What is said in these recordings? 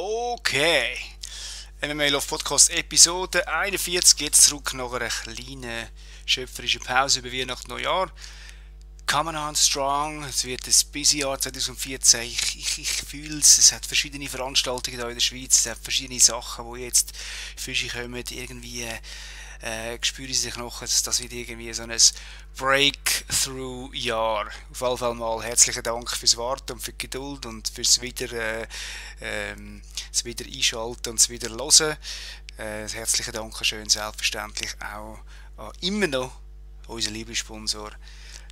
Okay, MMA-Love-Podcast Episode 41, geht's zurück nach einer kleinen schöpferischen Pause über Weihnachten Neujahr. Coming on strong, es wird ein busy Jahr 2014, ich fühle es, es hat verschiedene Veranstaltungen hier in der Schweiz, es hat verschiedene Sachen, die jetzt für sich kommen, irgendwie spüre ich sich noch, dass das wieder irgendwie so ein Breakthrough-Jahr. Auf jeden Fall mal herzlichen Dank fürs Warten und für die Geduld und fürs wieder einschalten und das wieder hören. Herzlichen Dank schön selbstverständlich auch an immer noch unseren Lieblingssponsor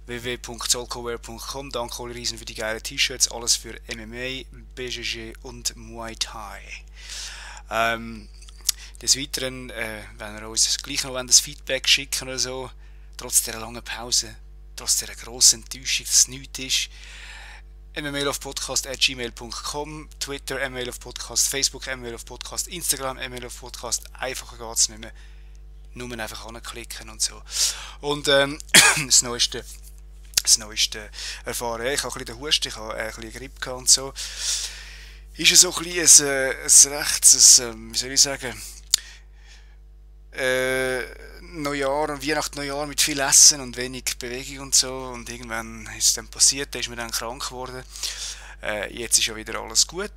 www.zollcover.com. Danke Oli Reisen für die geilen T-Shirts, alles für MMA, BJJ und Muay Thai. Des Weiteren, wenn ihr uns gleich noch ein Feedback schicken oder so, trotz dieser langen Pause, trotz dieser grossen Enttäuschung, dass es nichts ist, mma-love-podcast@gmail.com, Twitter mma-love-podcast, Facebook mma-love-podcast, Instagram mma-love-podcast, einfacher geht es nicht mehr, nur einfach anklicken und so. Und das Neueste erfahren, ich habe ein bisschen den Husten, ich habe ein bisschen Grippe gehabt und so, ist es so ein bisschen wie soll ich sagen, Neujahr und Weihnachten, Neujahr mit viel Essen und wenig Bewegung und so, und irgendwann ist es dann passiert, da ist mir dann krank geworden. Jetzt ist ja wieder alles gut.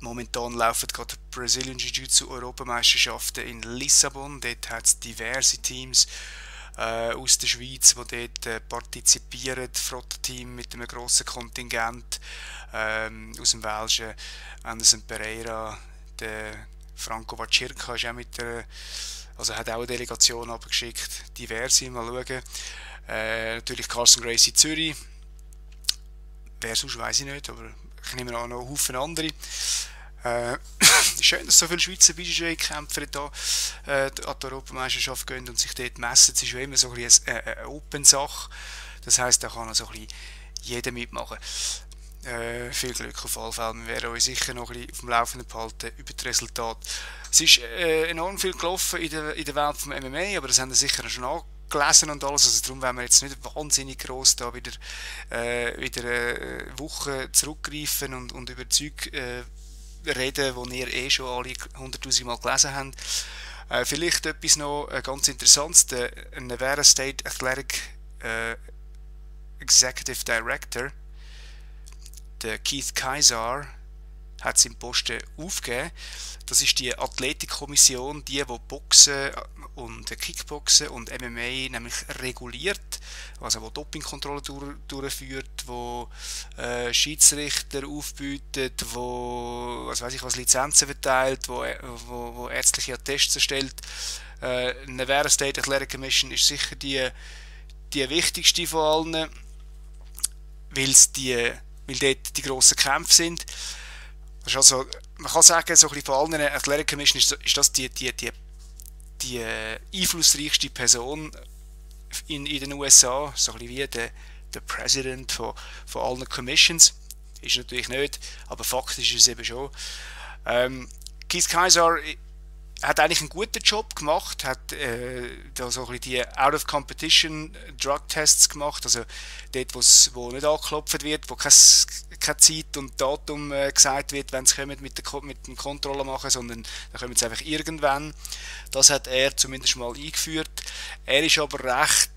Momentan laufen gerade die Brazilian Jiu-Jitsu Europameisterschaften in Lissabon, dort hat es diverse Teams aus der Schweiz, die dort partizipieren, Frota-Team mit einem grossen Kontingent aus dem Welschen, Anderson Pereira, der Franco Watschirka ist auch hat auch eine Delegation abgeschickt, diverse, mal schauen. Natürlich Carlson Gracie Zürich, wer sonst weiß ich nicht, aber ich nehme an, noch einen Haufen andere. Schön, dass so viele Schweizer BJJ-Kämpfer hier an die Europameisterschaft gehen und sich dort messen. Es ist ja immer so ein eine Open-Sache, das heisst, da kann also ein bisschen jeder mitmachen. Viel Glück auf alle Fälle, wir werden euch sicher noch ein bisschen auf dem Laufenden behalten über das Resultat. Es ist enorm viel gelaufen in der Welt vom MMA, aber das haben wir sicher schon angelesen und alles, also darum werden wir jetzt nicht wahnsinnig gross da wieder Wochen zurückgreifen und über Zeug reden, die ihr schon alle 100'000 Mal gelesen habt. Vielleicht etwas noch ganz Interessantes, der Nevada State Athletic Executive Director, der Keith Kaiser, hat seinen Posten aufgegeben. Das ist die Athletikkommission, die Boxen und Kickboxen und MMA nämlich reguliert, also wo Dopingkontrolle durchführt, wo Schiedsrichter aufbietet, wo Lizenzen verteilt, wo ärztliche Attests erstellt. Nevada State Athletic Commission ist sicher die wichtigste von allen, weil dort die grossen Kämpfe sind. Das ist also, man kann sagen, so ein bisschen von allen Athletic Commission ist das die einflussreichste Person in den USA, so ein bisschen wie der President von allen Commissions. Ist natürlich nicht, aber faktisch ist es eben schon. Keith Kaiser hat eigentlich einen guten Job gemacht, hat da so ein bisschen die Out-of-Competition-Drug-Tests gemacht, also dort, wo nicht angeklopft wird, wo keine Zeit und Datum gesagt wird, wenn es kommt mit dem Kontrolle machen, sondern da kommen sie einfach irgendwann. Das hat er zumindest mal eingeführt. Er ist aber recht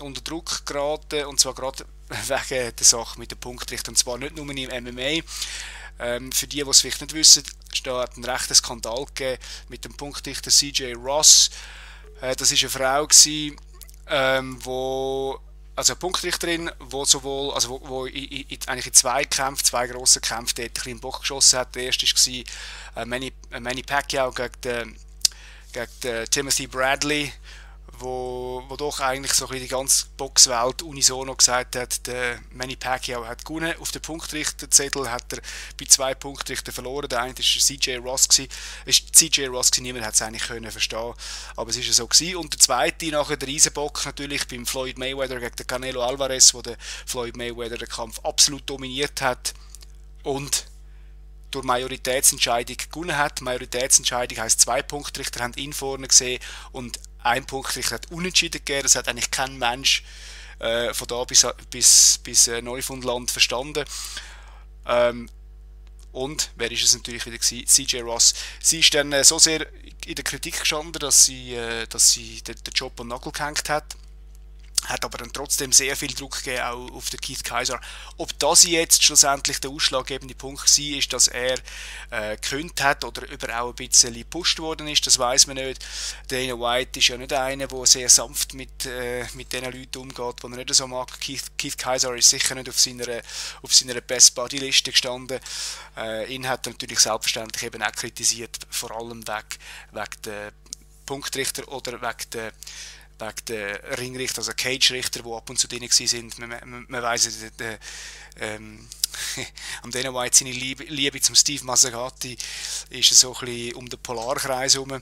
unter Druck geraten, und zwar gerade wegen der Sache mit dem Punktrichter, und zwar nicht nur im MMA. Für die es vielleicht nicht wissen, da hat einen rechten Skandal gegeben mit dem Punktrichter C.J. Ross. Das war eine Frau, eine Punktrichterin, die sowohl, eigentlich in zwei grossen Kämpfen dort ein bisschen im Bock geschossen hat. Der erste war Manny Pacquiao gegen Timothy Bradley, wo doch eigentlich so ein bisschen die ganze Boxwelt unisono gesagt hat, der Manny Pacquiao hat gewonnen. Auf den Punktrichterzettel hat er bei 2 Punktrichtern verloren. Der eine war C.J. Ross. Niemand hat es eigentlich verstehen können, aber es war ja so gewesen. Und der zweite, nachher der Riesenbock natürlich beim Floyd Mayweather gegen den Canelo Alvarez, wo der Floyd Mayweather den Kampf absolut dominiert hat und durch Majoritätsentscheidung gewonnen hat. Majoritätsentscheidung heisst, 2 Punktrichter haben ihn vorne gesehen und ein Punktrichter hat unentschieden gegeben. Das hat eigentlich kein Mensch von da bis Neufundland verstanden. Und wer war es natürlich wieder? C.J. Ross. Sie ist dann so sehr in der Kritik gestanden, dass sie den Job an den Nagel gehängt hat. Hat aber dann trotzdem sehr viel Druck gegeben, auch auf den Keith Kaiser. Ob das jetzt schlussendlich der ausschlaggebende Punkt war, ist, dass er gekündigt hat oder über auch ein bisschen gepusht worden ist, das weiß man nicht. Dana White ist ja nicht einer, der sehr sanft mit den Leuten umgeht, die er nicht so mag. Keith Kaiser ist sicher nicht auf seiner Best-Buddy-Liste gestanden. Ihn hat er natürlich selbstverständlich eben auch kritisiert, vor allem wegen der Punktrichter oder wegen der Ringrichter, also Cage-Richter, die ab und zu drin sind. Man weiss, am Dana White seine Liebe zum Steve Mazzagatti ist so ein bisschen um den Polarkreis herum.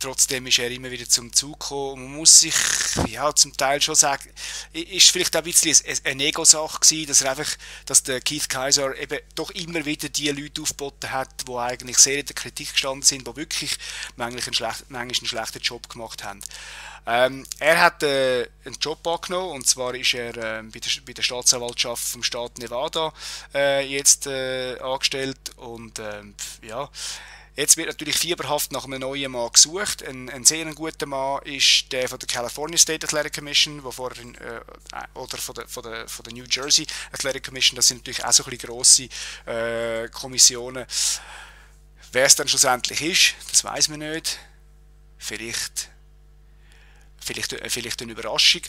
Trotzdem ist er immer wieder zum Zug gekommen. Man muss sich ja, zum Teil schon sagen, ist vielleicht auch ein bisschen eine Ego-Sache gewesen, dass der Keith Kaiser eben doch immer wieder die Leute aufgeboten hat, die eigentlich sehr in der Kritik gestanden sind, die wirklich manchmal einen schlechten Job gemacht haben. Er hat einen Job angenommen, und zwar ist er bei der Staatsanwaltschaft vom Staat Nevada jetzt angestellt, und ja. Jetzt wird natürlich fieberhaft nach einem neuen Mann gesucht. Ein sehr guter Mann ist der von der California State Athletic Commission, oder von der New Jersey Athletic Commission. Das sind natürlich auch so ein bisschen grosse Kommissionen. Wer es dann schlussendlich ist, das weiß man nicht. Vielleicht eine Überraschung.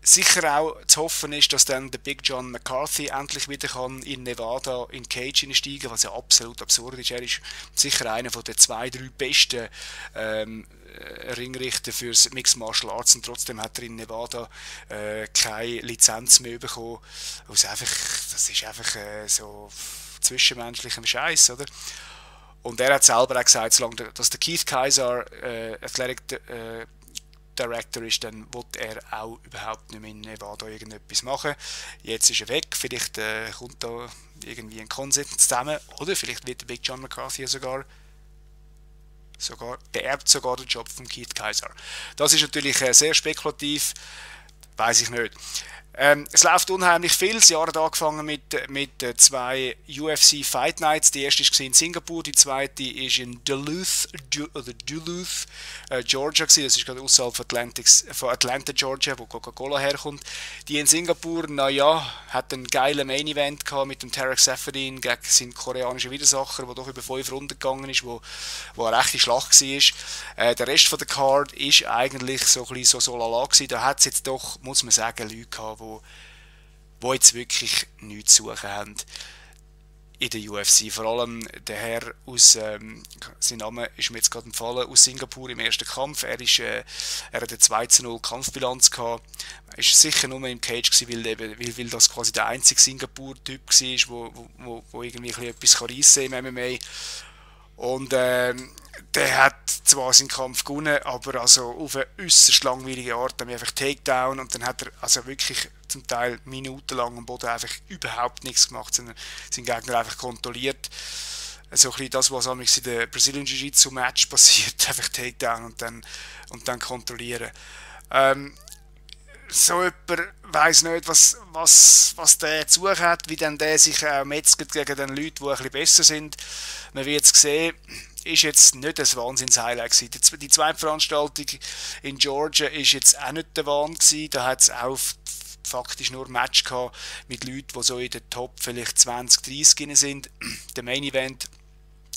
Sicher auch zu hoffen ist, dass dann der Big John McCarthy endlich wieder kann in Nevada in Cage einsteigen, was ja absolut absurd ist. Er ist sicher einer von den 2-3 besten Ringrichter fürs Mixed Martial Arts, und trotzdem hat er in Nevada keine Lizenz mehr bekommen. Also einfach, das ist einfach so zwischenmenschlichem Scheiß, oder? Und er hat selber auch gesagt, solange dass der Keith Kaiser Athletic Director ist, dann will er auch überhaupt nicht mehr in Nevada irgendetwas machen. Jetzt ist er weg, vielleicht kommt da irgendwie ein Konsens zusammen, oder vielleicht wird der Big John McCarthy beerbt sogar den Job von Keith Kaiser. Das ist natürlich sehr spekulativ, weiß ich nicht. Es läuft unheimlich viel. Das Jahr hat angefangen mit 2 UFC Fight Nights. Die erste war in Singapur, die zweite war in Duluth, Georgia. Das ist gerade außerhalb von Atlanta, Georgia, wo Coca-Cola herkommt. Die in Singapur, naja, hat einen geilen Main Event gehabt mit dem Tarek Safadine gegen seinen koreanischen Widersacher, der doch über 5 Runden gegangen ist, wo eine rechte Schlacht war. Der Rest von der Card ist eigentlich so ein bisschen so lala gewesen. Da hat es jetzt doch, muss man sagen, Leute gehabt, die jetzt wirklich nichts zu suchen haben in der UFC. Vor allem der Herr aus, sein Name ist mir jetzt gerade entfallen, aus Singapur im ersten Kampf. Er hat eine 2:0 Kampfbilanz gehabt. Er war sicher nur im Cage gewesen, weil das quasi der einzige Singapur-Typ war, der irgendwie etwas reissen kann im MMA. Und der hat zwar seinen Kampf gewonnen, aber also auf eine äußerst langweilige Art, nämlich einfach Takedown, und dann hat er also wirklich zum Teil minutenlang am Boden einfach überhaupt nichts gemacht, sondern seinen Gegner einfach kontrolliert. So ein bisschen das, was am in der Brazilian Jiu-Jitsu Match passiert, einfach Takedown und dann kontrollieren. So jemand weiss nicht, was der zu suchen hat, wie dann der sich auch metzelt gegen den Leute, die ein bisschen besser sind. Man wird es sehen. Ist jetzt nicht ein Wahnsinns-Highlight gewesen. Die zweite Veranstaltung in Georgia ist jetzt auch nicht der Wahnsinn. Da hat es auch faktisch nur Match gehabt mit Leuten, die so in der Top vielleicht 20, 30 sind. Der Main Event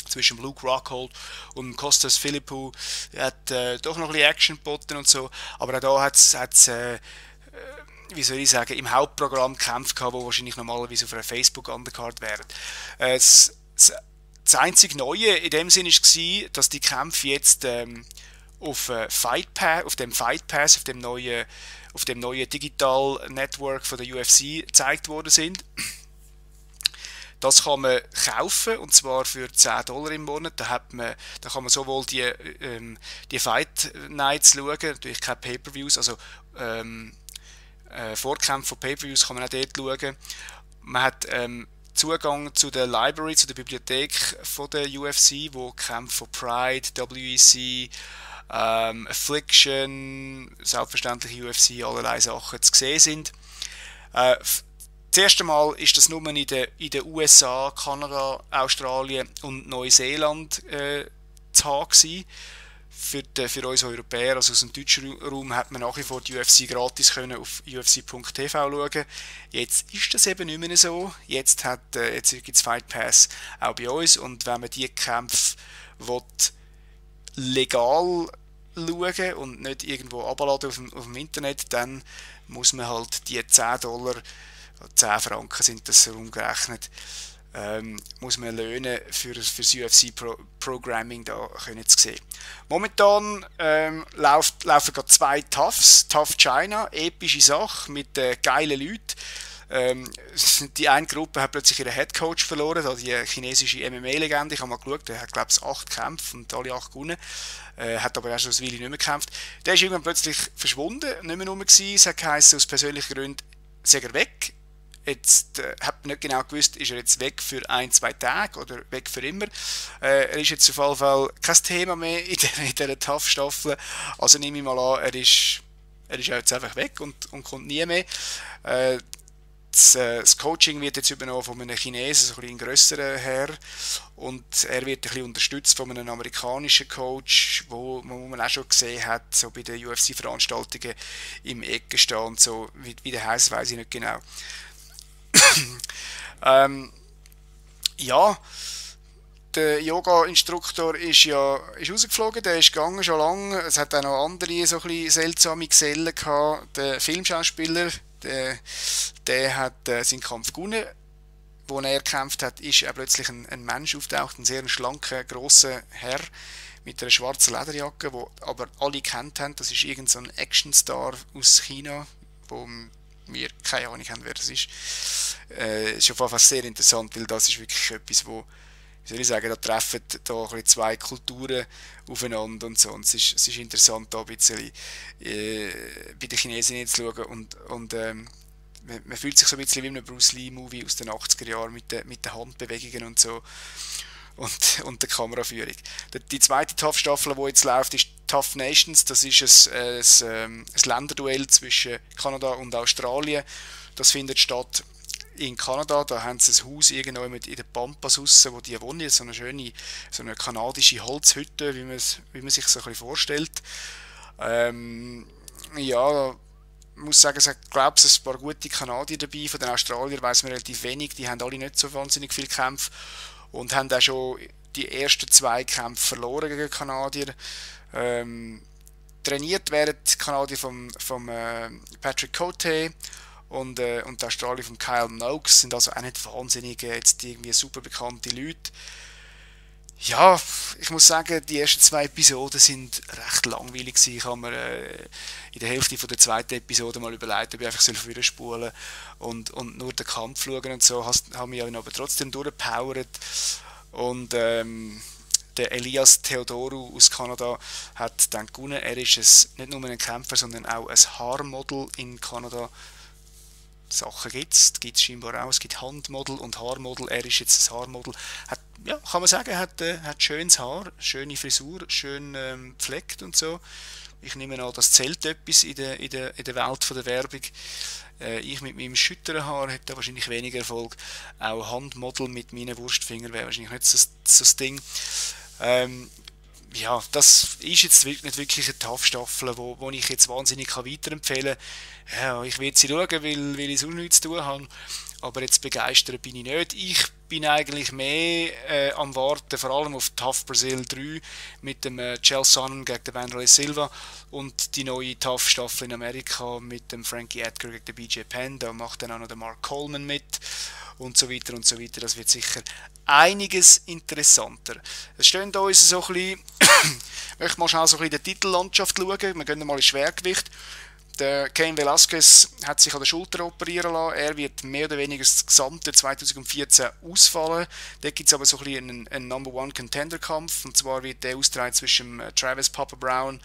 zwischen Luke Rockhold und Costas Philippou hat doch noch ein bisschen Action geboten und so. Aber auch da hat es wie soll ich sagen, im Hauptprogramm Kämpfe gehabt, die wahrscheinlich normalerweise auf einer Facebook-Undercard wären. Das einzige Neue in dem Sinne war, dass die Kämpfe jetzt auf dem neuen Digital Network von der UFC gezeigt worden sind. Das kann man kaufen, und zwar für $10 im Monat. Da kann man sowohl die Fight Nights schauen, natürlich keine Pay-Per-Views, also Vorkämpfe von Pay-Per-Views kann man auch dort schauen. Man hat Zugang zu der Library, zu der Bibliothek von der UFC, wo Kämpfe von Pride, WEC, Affliction, selbstverständlich UFC, allerlei Sachen zu sehen sind. Das erste Mal ist das nur in den USA, Kanada, Australien und Neuseeland zu haben gewesen. Für uns Europäer, also aus dem deutschen Raum, hat man nach wie vor die UFC gratis können auf UFC.tv schauen. Jetzt ist das eben nicht mehr so. Jetzt gibt es Fight Pass auch bei uns, und wenn man diese Kämpfe will, legal schauen und nicht irgendwo abladen auf dem Internet, dann muss man halt die $10, 10 Franken sind das herumgerechnet, muss man Löhne für das UFC-Programming da können zu sehen. Momentan laufen gerade 2 Toughs, Tough China, epische Sache mit geilen Leuten. Die eine Gruppe hat plötzlich ihren Headcoach verloren, also die chinesische MMA-Legende, ich habe mal geschaut, der hat glaube ich 8 Kämpfe und alle 8 gewonnen, hat aber erst eine Weile nicht mehr gekämpft. Der ist irgendwann plötzlich verschwunden, nicht mehr rum gewesen, es hat geheißen, aus persönlichen Gründen sei er weg. Jetzt hat man nicht genau gewusst, ist er jetzt weg für 1-2 Tage oder weg für immer. Er ist jetzt auf jeden Fall kein Thema mehr in dieser Tough-Staffel, also nehme ich mal an, er ist jetzt einfach weg und kommt nie mehr. Das Coaching wird jetzt übernommen von einem Chinesen, so ein bisschen grösseren Herr, und er wird ein bisschen unterstützt von einem amerikanischen Coach, wo man auch schon gesehen hat, so bei den UFC-Veranstaltungen im Ecken stehen und so, wie der heisst, weiß ich nicht genau. Ja, der Yoga-Instruktor ist rausgeflogen, der ist gegangen schon lange, es hat auch noch andere so ein bisschen seltsame Gesellen gehabt, der Filmschauspieler, der hat seinen Kampf gewonnen. Wo er gekämpft hat, ist plötzlich ein Mensch auftaucht, ein sehr schlanker, grosser Herr mit einer schwarzen Lederjacke, die aber alle kennt haben. Das ist irgend so ein Actionstar aus China, wo wir keine Ahnung haben, wer das ist. Ist auf jeden Fall sehr interessant, weil das ist wirklich etwas, wo, wie soll ich sagen, da treffen da 2 Kulturen aufeinander und so. Und es ist interessant, da ein bisschen bei den Chinesen hinzuschauen, und man fühlt sich so ein bisschen wie in einem Bruce Lee-Movie aus den 80er Jahren mit den Handbewegungen und so und der Kameraführung. Die zweite Tough-Staffel, die jetzt läuft, ist Tough Nations. Das ist ein Länderduell zwischen Kanada und Australien. Das findet statt in Kanada. Da haben sie ein Haus irgendwo in den Pampas raus, wo die wohnen. So eine schöne, so eine kanadische Holzhütte, wie man sich so ein bisschen vorstellt. Ja, ich muss sagen, es hat, glaube ich, ein paar gute Kanadier dabei. Von den Australiern weiss man relativ wenig. Die haben alle nicht so wahnsinnig viele Kämpfe und haben auch schon die ersten 2 Kämpfe verloren gegen Kanadier. Trainiert werden die Kanadier vom Patrick Cote und die Australier von Kyle Noakes. Sind also auch nicht wahnsinnig jetzt irgendwie super bekannte Leute. Ja, ich muss sagen, die ersten 2 Episoden sind recht langweilig gewesen. Ich habe mir in der Hälfte von der zweiten Episode mal überlegt, ob ich einfach vorspulen soll und nur den Kampf schauen und so. Haben mich aber trotzdem durchgepowert. Und der Elias Theodorou aus Kanada hat dann gewonnen. Er ist nicht nur ein Kämpfer, sondern auch ein Haarmodel in Kanada. Sachen gibt es scheinbar auch, es gibt Handmodel und Haarmodel, er ist jetzt ein Haarmodel, hat, ja, kann man sagen, hat schönes Haar, schöne Frisur, schön gepflegt und so. Ich nehme an, das zählt etwas in der Welt von der Werbung. Ich mit meinem schütteren Haar hätte da wahrscheinlich weniger Erfolg, auch Handmodel mit meinen Wurstfingern wäre wahrscheinlich nicht so das Ding. Ja, das ist jetzt nicht wirklich eine Tough-Staffel, wo ich jetzt wahnsinnig weiterempfehlen kann. Ja, ich werde sie schauen, weil ich sonst nichts zu tun habe. Aber jetzt begeistert bin ich nicht. Ich bin eigentlich mehr am Warten, vor allem auf Tough Brazil 3 mit dem Chael Sonnen gegen den Wanderlei Silva und die neue Tough-Staffel in Amerika mit dem Frankie Edgar gegen den BJ Penn. Da macht dann auch noch der Mark Coleman mit. Und so weiter und so weiter. Das wird sicher einiges interessanter. Es stehen da uns so ein bisschen, ich möchte mal schnell so ein bisschen in die Titellandschaft schauen. Wir gehen mal ins Schwergewicht. Der Cain Velasquez hat sich an der Schulter operieren lassen. Er wird mehr oder weniger das gesamte 2014 ausfallen. Da gibt es aber so ein bisschen einen Number-One-Contender-Kampf. Und zwar wird der ausgetragen zwischen Travis Papa Brown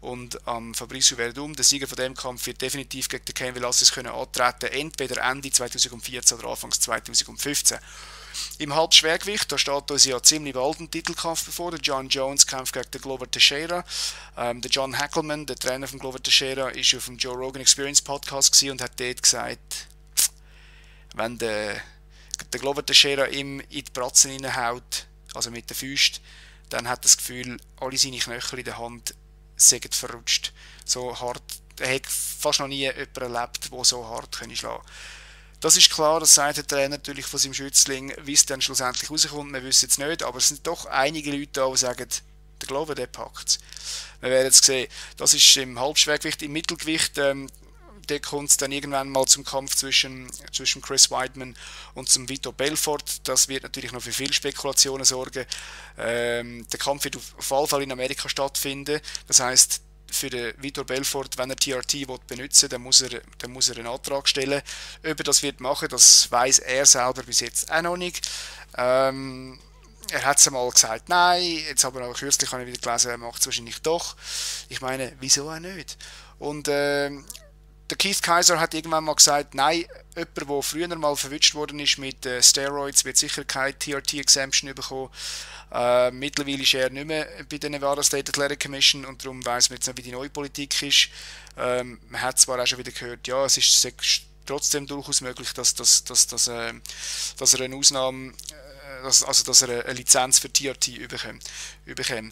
und Fabricio Werdum. Der Sieger von dem Kampf wird definitiv gegen den Cain Velasquez können antreten. Entweder Ende 2014 oder Anfang 2015. Im Halbschwergewicht, da steht uns ja ziemlich bald ein Titelkampf bevor. Der John Jones kämpft gegen den Glover Teixeira. Der John Hackelman, der Trainer von Glover Teixeira, ist auf dem Joe Rogan Experience Podcast und hat dort gesagt, wenn der Glover Teixeira ihm in die Bratze hineinhaut, also mit den Füßen, dann hat das Gefühl, alle seine Knöchel in der Hand sind verrutscht. So hart, er hat fast noch nie jemanden erlebt, der so hart schlagen konnte. Das ist klar, das sagt der Trainer natürlich von seinem Schützling, wie es dann schlussendlich rauskommt, wir wissen es nicht, aber es sind doch einige Leute da, die sagen, der Glover, der packt es. Wir werden es sehen, das ist im Halbschwergewicht, im Mittelgewicht, der kommt dann irgendwann mal zum Kampf zwischen Chris Weidman und zum Vitor Belfort. Das wird natürlich noch für viele Spekulationen sorgen. Der Kampf wird auf alle Fälle in Amerika stattfinden. Das heißt, für den Vitor Belfort, wenn er TRT benutzen will, dann muss er einen Antrag stellen. Ob er das wird machen, das weiß er selber bis jetzt auch noch nicht. Er hat es einmal gesagt, nein, jetzt aber auch kürzlich habe ich wieder gelesen, er macht es wahrscheinlich doch. Ich meine, wieso auch nicht? Und der Keith Kaiser hat irgendwann mal gesagt, nein, jemand, der früher mal verwünscht worden ist mit Steroids, wird sicher keine TRT-Exemption bekommen. Mittlerweile ist er nicht mehr bei der Nevada State Athletic Commission und darum weiss man jetzt nicht, wie die neue Politik ist. Man hat zwar auch schon wieder gehört, ja, es ist trotzdem durchaus möglich, dass er eine Ausnahme, also dass er eine Lizenz für TRT bekommt.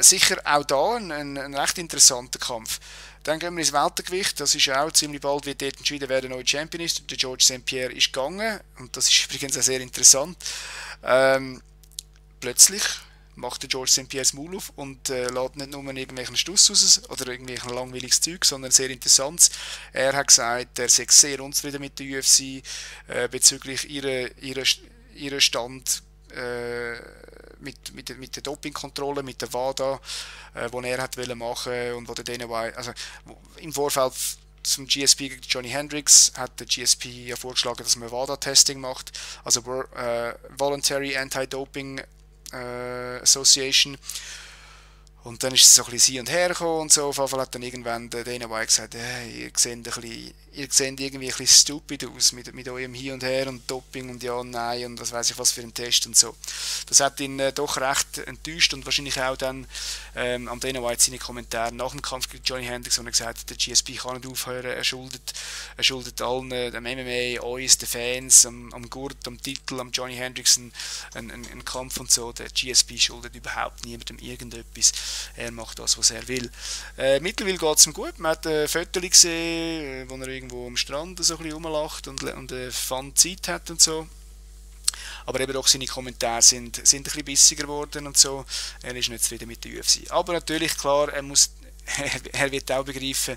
Sicher auch da ein recht interessanter Kampf. Dann gehen wir ins Weltergewicht, das ist auch ziemlich bald, wird dort entschieden, wer der neue Champion ist. Der George St-Pierre ist gegangen und das ist übrigens auch sehr interessant. Plötzlich macht der George St-Pierre das Maul auf und lädt nicht nur irgendwelchen Stuss raus oder irgendwelchen langweiliges Zeug, sondern sehr interessantes. Er hat gesagt, er sei sehr unzufrieden mit der UFC bezüglich ihrer Stand mit der Dopingkontrolle, mit der WADA, die er hat machen und wo der Dana White, also im Vorfeld zum GSP gegen Johnny Hendricks hat der GSP ja vorgeschlagen, dass man WADA-Testing macht, also Voluntary Anti-Doping Association. Und dann ist es so ein bisschen hin und her gekommen und so. Auf jeden Fall hat dann irgendwann der Dana White gesagt, hey, ihr seht irgendwie ein bisschen stupid aus mit eurem Hin und Her und Doping und ja und nein und was weiß ich was für einen Test und so. Das hat ihn doch recht enttäuscht und wahrscheinlich auch dann am Dana White seine Kommentare nach dem Kampf gegen Johnny Hendricks, wo er gesagt hat, der GSP kann nicht aufhören, er schuldet allen, dem MMA, uns, den Fans, am Gurt, am Titel, am Johnny Hendricks einen Kampf und so. Der GSP schuldet überhaupt niemandem irgendetwas. Er macht das, was er will. Mittlerweile geht es ihm gut. Man hat ein Foto gesehen, wo er irgendwo am Strand so ein bisschen rumlacht und eine fun Zeit hat und so. Aber eben doch seine Kommentare sind ein bisschen bissiger geworden und so. Er ist nicht zufrieden mit der UFC. Aber natürlich, klar, er wird auch begreifen,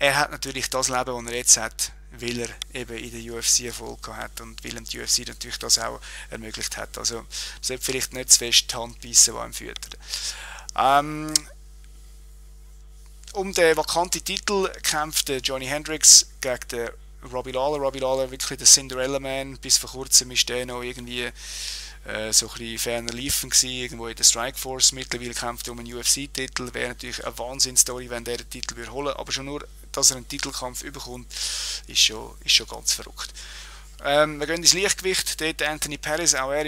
er hat natürlich das Leben, das er jetzt hat, weil er eben in der UFC Erfolg hat und weil ihm die UFC natürlich das auch ermöglicht hat. Also man sollte vielleicht nicht zu fest die Hand beißen, die einem füttert. Um den vakanten Titel kämpft Johnny Hendricks gegen den Robbie Lawler. Robbie Lawler, wirklich der Cinderella Man, bis vor kurzem ist der noch irgendwie so ein bisschen ferner liefen gewesen, irgendwo in der Strikeforce. Mittlerweile kämpft er um einen UFC-Titel, wäre natürlich eine Wahnsinnsstory, wenn der den Titel holen würde, aber schon nur, dass er einen Titelkampf überkommt, ist schon ganz verrückt. Wir gehen ins Leichtgewicht, dort Anthony Paris, auch er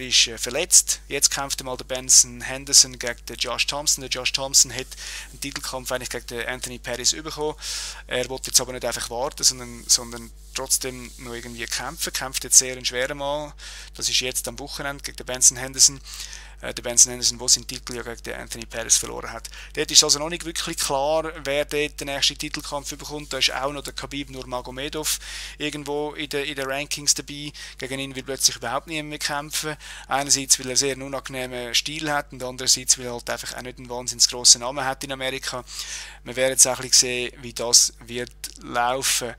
ist verletzt. Jetzt kämpft mal der Benson Henderson gegen den Josh Thompson. Der Josh Thompson hat einen Titelkampf eigentlich gegen den Anthony Paris bekommen. Er wollte jetzt aber nicht einfach warten, sondern trotzdem noch irgendwie kämpfen. Kämpft jetzt sehr einen schweren Mal. Das ist jetzt am Wochenende gegen den Benson Henderson. Der Benson Henderson, der seinen Titel ja gegen den Anthony Paris verloren hat. Dort ist also noch nicht wirklich klar, wer dort den nächsten Titelkampf bekommt. Da ist auch noch der Khabib Nurmagomedov irgendwo in den Rankings dabei. Gegen ihn will plötzlich überhaupt niemand mehr kämpfen. Einerseits, weil er sehr unangenehmen Stil hat und andererseits, weil er halt einfach auch nicht einen wahnsinnig grossen Namen hat in Amerika. Wir werden jetzt auch ein bisschen sehen, wie das wird laufen.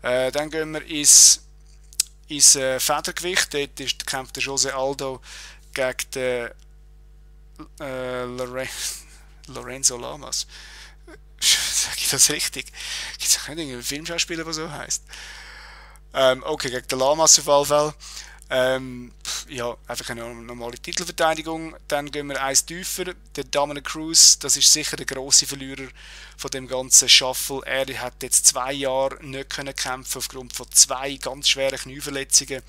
Dann gehen wir ins Federgewicht. Dort kämpft der Jose Aldo gegen den Lorenzo Lamas. Sage ich das richtig? Gibt es auch nicht irgendeinen Filmschauspieler, der so heisst? Okay, gegen den Lamas auf alle Fälle. Ja, einfach eine normale Titelverteidigung. Dann gehen wir eins tiefer. Der Dominic Cruz, das ist sicher der grosse Verlierer von dem ganzen Shuffle. Er hat jetzt 2 Jahre nicht können kämpfen aufgrund von 2 ganz schweren Knieverletzungen.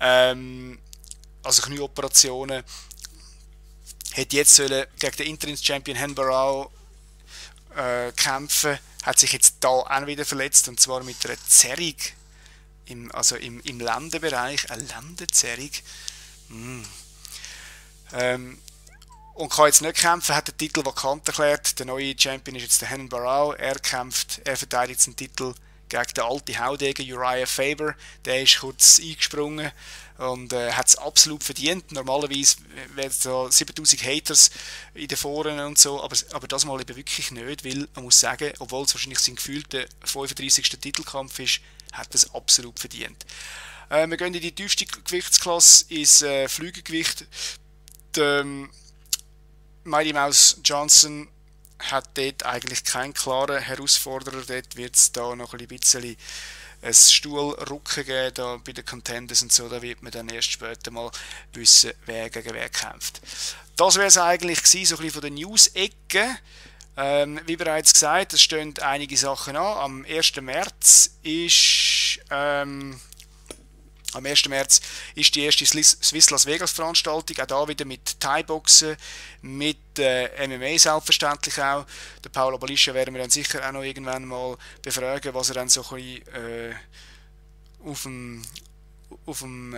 Also Knieoperationen, hätte jetzt sollen gegen den Interims-Champion Henbarau kämpfen, hat sich jetzt da auch wieder verletzt, und zwar mit einer Zerrung, im Lendenbereich, eine Lendenzerrung. Und kann jetzt nicht kämpfen, hat den Titel vakant erklärt. Der neue Champion ist jetzt der Henbarau. Er verteidigt seinen Titel gegen den alten Haudegen Uriah Faber. Der ist kurz eingesprungen und hat es absolut verdient. Normalerweise wären so 7000 Haters in den Foren und so, aber das mal eben wirklich nicht, weil man muss sagen, obwohl es wahrscheinlich sein gefühlter 35. Titelkampf ist, hat es absolut verdient. Wir gehen in die tiefste Gewichtsklasse, ins Flügelgewicht. Mighty Mouse Johnson hat dort eigentlich keinen klaren Herausforderer. Dort wird es da noch ein bisschen ein Stuhlrücken geben, da bei den Contenders und so. Da wird man dann erst später mal wissen, wer gegen wer kämpft. Das wäre es eigentlich gewesen, so ein bisschen von den News-Ecken. Wie bereits gesagt, es stehen einige Sachen an. Am 1. März ist die erste Swiss Las Vegas Veranstaltung, auch da wieder mit Thai-Boxen, mit MMA selbstverständlich auch. Der Paolo Baliscia werden wir dann sicher auch noch irgendwann mal befragen, was er dann so ein bisschen auf dem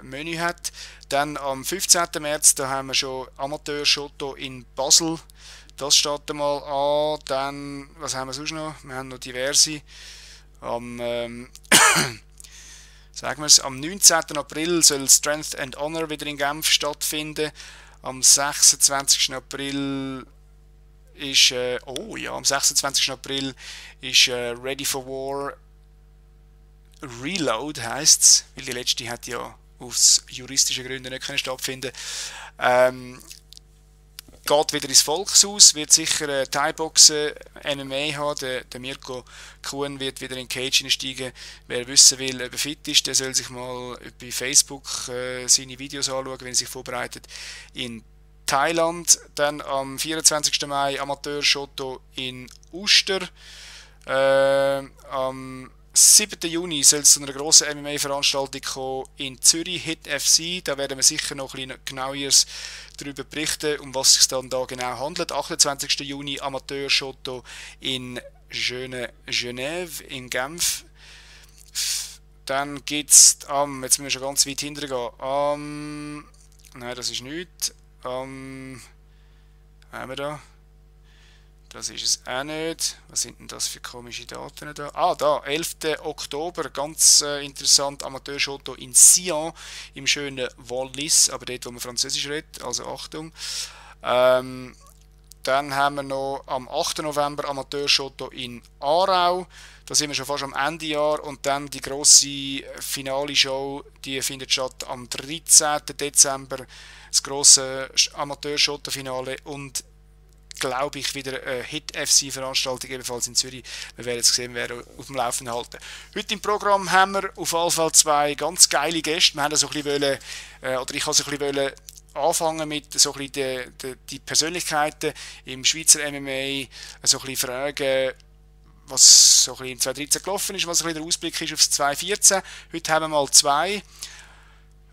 Menü hat. Dann am 15. März, da haben wir schon Amateur-Shoto in Basel, das steht einmal an. Dann, was haben wir sonst noch? Wir haben noch diverse. Am 19. April soll Strength and Honor wieder in Genf stattfinden. Am 26. April ist Ready for War Reload, heisst's, weil die letzte hat ja aus juristischen Gründen nicht stattfinden. Geht wieder ins Volkshaus, wird sicher Thai-Boxen, MMA haben. Der Mirko Kuhn wird wieder in den Cage hineinsteigen. Wer wissen will, ob er fit ist, der soll sich mal bei Facebook seine Videos anschauen, wenn er sich vorbereitet, in Thailand. Dann am 24. Mai Amateur-Shoto in Uster. Am 7. Juni soll es zu einer grossen MMA-Veranstaltung kommen in Zürich, Hit FC. Da werden wir sicher noch ein bisschen genaueres darüber berichten, um was es sich dann da genau handelt. 28. Juni Amateur-Shoto in Genève, in Genf. Dann gibt es jetzt müssen wir schon ganz weit hinterher gehen. Nein, das ist nichts. Haben wir da? Das ist es auch nicht. Was sind denn das für komische Daten da? Da, 11. Oktober, ganz interessant, Amateur-Shoto in Sion, im schönen Wallis, aber dort, wo man Französisch redet, also Achtung. Dann haben wir noch am 8. November Amateur-Shoto in Aarau. Da sind wir schon fast am Ende Jahr. Und dann die grosse finale Show, die findet statt am 13. Dezember, das grosse Amateur-Shoto-Finale, und glaube ich, wieder eine Hit-FC-Veranstaltung, ebenfalls in Zürich. Wir werden jetzt sehen, wer auf dem Laufenden halten. Heute im Programm haben wir auf jeden Fall zwei ganz geile Gäste. Wir haben so ein bisschen ich wollte anfangen mit so ein bisschen die Persönlichkeiten im Schweizer MMA, so ein bisschen fragen, was so ein bisschen im 2013 gelaufen ist, was ein bisschen der Ausblick ist auf das 2014. Heute haben wir mal zwei.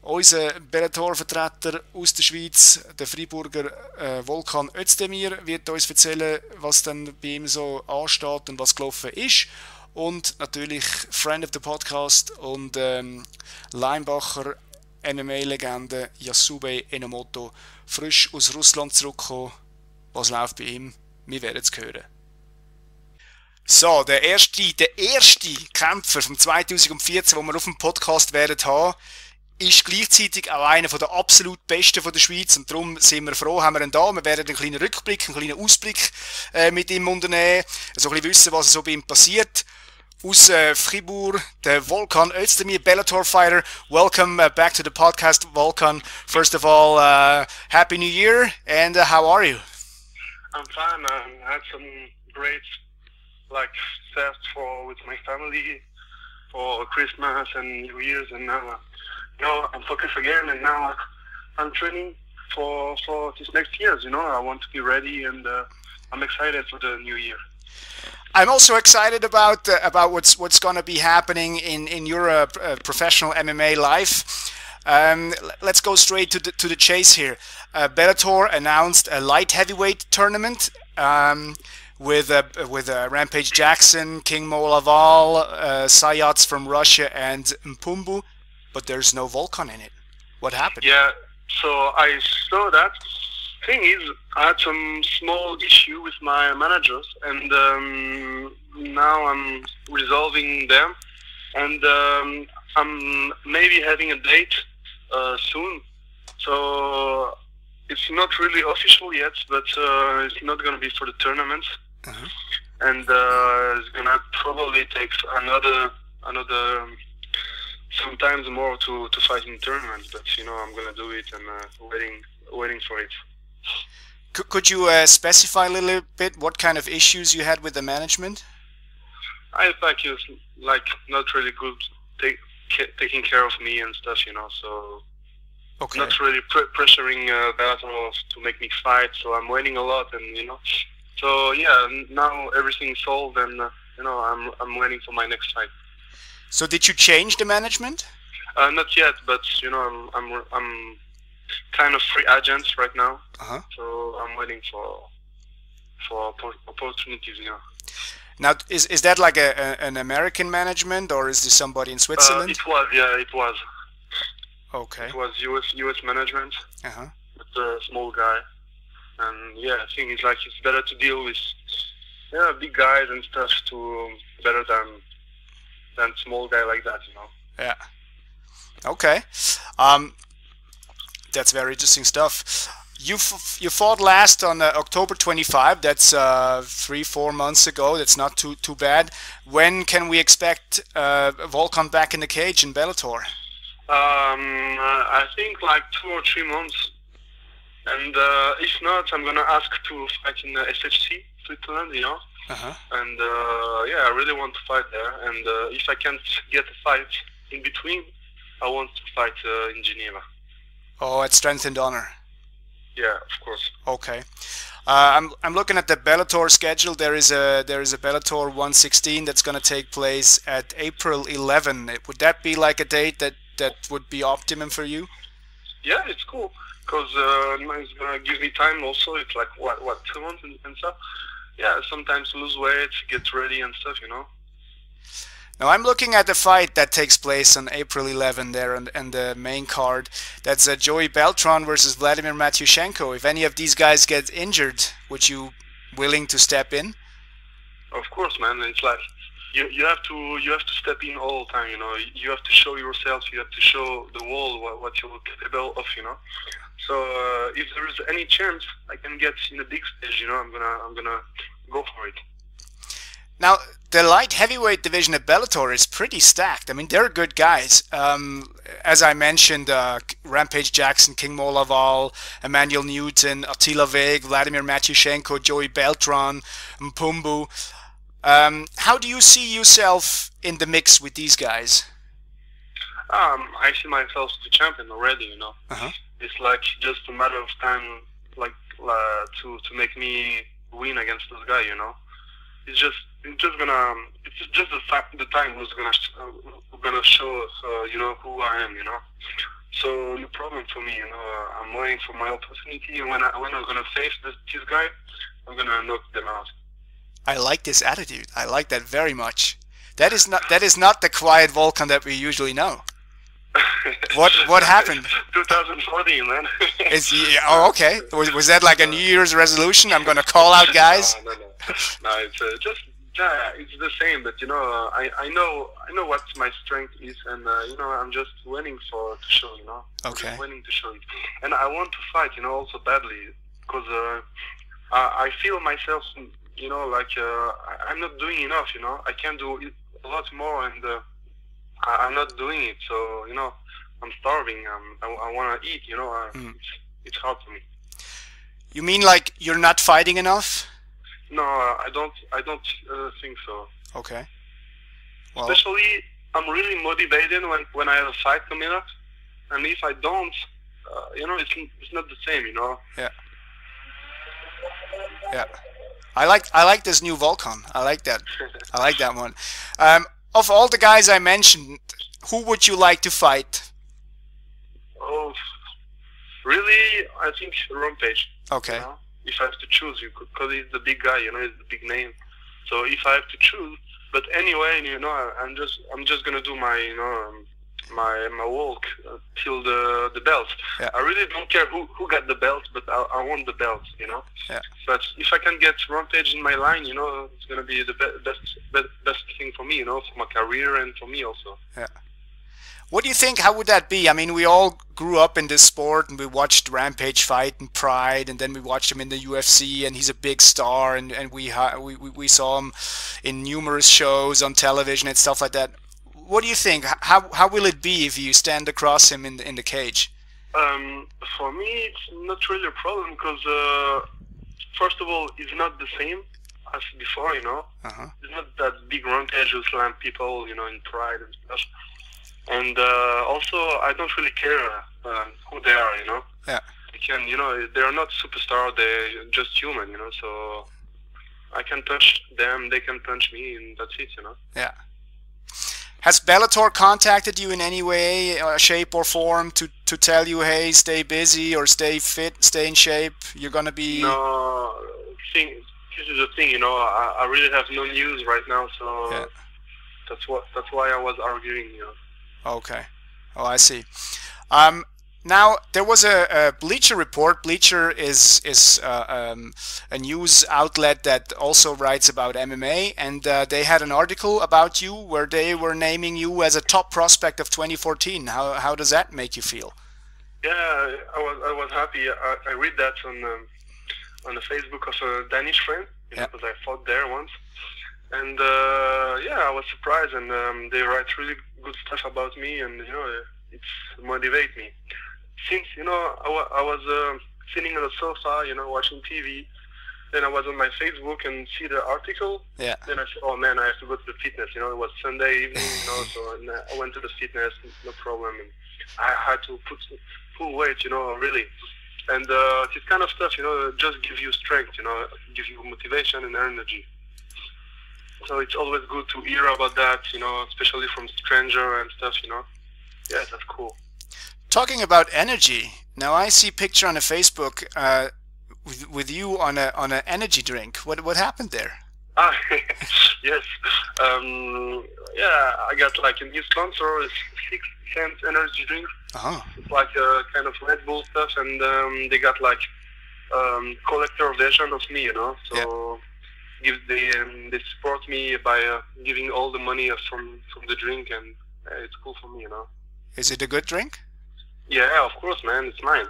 Unser Bellator-Vertreter aus der Schweiz, der Freiburger Volkan Özdemir, wird uns erzählen, was dann bei ihm so ansteht und was gelaufen ist. Und natürlich Friend of the Podcast und Leimbacher MMA-Legende Yasubey Enomoto, frisch aus Russland zurückgekommen. Was läuft bei ihm? Wir werden es hören. So, der erste Kämpfer vom 2014, den wir auf dem Podcast werden haben, ist gleichzeitig auch einer der absolut besten von der Schweiz, und darum sind wir froh, haben wir ihn da. Wir werden einen kleinen Rückblick, einen kleinen Ausblick mit ihm unternehmen, so ein bisschen wissen, was so bei ihm passiert. Aus Fribourg, der Volkan Özdemir, Bellator fighter. Welcome back to the podcast, Volkan. First of all, Happy New Year, and how are you? I'm fine, man. I had some great stuff with my family for Christmas and New Year's, and now I'm focused again, and now I'm training for this next year. I want to be ready, and I'm excited for the new year. I'm also excited about what's going to be happening in your professional MMA life. Let's go straight to the chase here. Bellator announced a light heavyweight tournament. with Rampage Jackson, King Mo Laval, Sayats from Russia, and Mpumbu, but there's no Volkan in it. What happened? Yeah, so I saw that. Thing is, I had some small issue with my managers, and now I'm resolving them, and I'm maybe having a date soon. So it's not really official yet, but it's not going to be for the tournament, and it's going to probably take another sometimes more to fight in tournaments. But you know, I'm going to do it, and waiting for it. Could you specify a little bit what kind of issues you had with the management? I think it was like not really good taking care of me and stuff, you know. So okay. Not really pressuring Bellator to make me fight. So I'm winning a lot, and you know. So yeah, now everything's solved, and you know, I'm waiting for my next fight. So did you change the management? Not yet, but you know, I'm kind of free agents right now, so I'm waiting for opportunities, you know. Now, is that like an American management, or is this somebody in Switzerland? It was, yeah, it was. Okay. It was U.S. management. It's a small guy, and yeah, I think it's like it's better to deal with big guys and stuff better than small guy like that, you know. Yeah. Okay. That's very interesting stuff. You fought last on October 25. That's 3-4 months ago. That's not too bad. When can we expect Volkan back in the cage in Bellator? I think like 2 or 3 months. And if not, I'm gonna ask to fight in the SFC Switzerland, you know. And yeah, I really want to fight there. And if I can't get a fight in between, I want to fight in Geneva. Oh, at Strength and Honor. Yeah, of course. Okay, I'm looking at the Bellator schedule. There is a Bellator 116 that's going to take place at April 11. Would that be like a date that would be optimum for you? Yeah, it's cool because it's going to give me time. Also, it's like what 2 months and stuff. Yeah, sometimes lose weight, get ready and stuff, you know. Now I'm looking at the fight that takes place on April 11 there and the main card. That's Joey Beltran versus Vladimir Matyushenko. If any of these guys get injured, would you willing to step in? Of course, man. It's like you have to step in all the time. You know, you have to show yourself. You have to show the world what you're capable of. You know. So if there is any chance I can get in the big stage, you know, I'm gonna go for it. Now, the light heavyweight division at Bellator is pretty stacked. I mean, they're good guys. As I mentioned, Rampage Jackson, King Mo Laval, Emmanuel Newton, Attila Vague, Vladimir Matyushenko, Joey Beltran, Mpumbu. How do you see yourself in the mix with these guys? I see myself as the champion already, you know. It's like just a matter of time to make me win against this guy, you know. It's just the time who's gonna show us, you know, who I am, you know. So no problem for me, you know. I'm waiting for my opportunity, and when I'm gonna face this guy, I'm gonna knock them out. I like this attitude. I like that very much. That is not the quiet Volkan that we usually know. What happened? 2014, man. Oh, okay. Was that like a New Year's resolution? I'm gonna call out guys. No, it's just it's the same. But you know, I know what my strength is, and you know, I'm just waiting to show. You know, okay. Waiting to show it, and I want to fight. You know, also badly because I feel myself. You know, like I'm not doing enough. You know, I can do a lot more, and I'm not doing it. So you know, I'm starving. I want to eat. You know, it's hard for me. You mean like you're not fighting enough? No, I don't think so. Okay. Well, especially, I'm really motivated when I have a fight coming up, and if I don't, you know, it's not the same, you know. Yeah. Yeah. I like this new Volkan. I like that. I like that one. Of all the guys I mentioned, who would you like to fight? Oh, really? I think Rampage. Okay. You know? if I have to choose, because he's the big guy, you know, he's the big name. So if I have to choose, but anyway, you know, I'm just gonna do my, you know, my walk till the belt. Yeah. I really don't care who got the belt, but I want the belt, you know. Yeah. But if I can get Rampage in my line, you know, it's gonna be the best thing for me, you know, for my career and for me also. Yeah. What do you think? How would that be? I mean, we all grew up in this sport and we watched Rampage fight and Pride, and then we watched him in the UFC, and he's a big star, and we saw him in numerous shows on television and stuff like that. What do you think? How will it be if you stand across him in the cage? For me, it's not really a problem because first of all, it's not the same as before, you know. Uh-huh. It's not that big Rampage who slam people, you know, in Pride and stuff. And also, I don't really care who they are, you know. Yeah. They are not superstar. They're just human, you know. So I can punch them, they can punch me, and that's it, you know. Yeah. Has Bellator contacted you in any way, shape, or form to tell you, hey, stay busy or stay fit, stay in shape? You're gonna be. No. This is the thing, you know. I really have no news right now, so yeah. That's why I was arguing, you know. Okay. Oh, I see. Now, there was a Bleacher Report. Bleacher is a news outlet that also writes about MMA, and they had an article about you where they were naming you as a top prospect of 2014. How does that make you feel? Yeah, I was happy. I read that on the Facebook of a Danish friend, yeah, because I fought there once. And yeah, I was surprised, and they write really good stuff about me, and you know, it's motivate me. Since, you know, I was sitting on the sofa, you know, watching TV, then I was on my Facebook and see the article. Yeah. Then I said, oh man, I have to go to the fitness. You know, it was Sunday evening, you know, so and I went to the fitness, no problem. And I had to put full weight, you know, really. And this kind of stuff, you know, just give you strength, you know, give you motivation and energy. So it's always good to hear about that, you know, especially from stranger and stuff, you know. Yeah, that's cool. Talking about energy, now I see a picture on a Facebook with you on an energy drink. What happened there? Ah, yes. Yeah, I got like a new sponsor, 6 cents energy drink. Uh-huh. It's like a kind of Red Bull stuff, and they got like collector version of me, you know. So. Yeah. They support me by giving all the money from the drink, and it's cool for me, you know. Is it a good drink? Yeah, of course, man. It's mine.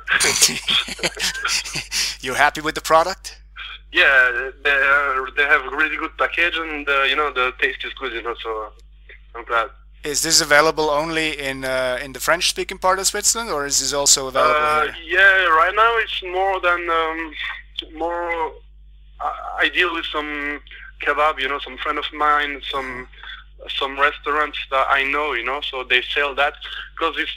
You happy with the product? Yeah, they have a really good package, and you know, the taste is good, you know. So I'm glad. Is this available only in the French-speaking part of Switzerland, or is this also available here? Yeah, right now it's more than more. I deal with some kebab, you know, some friend of mine, some restaurants that I know, you know, so they sell that because it's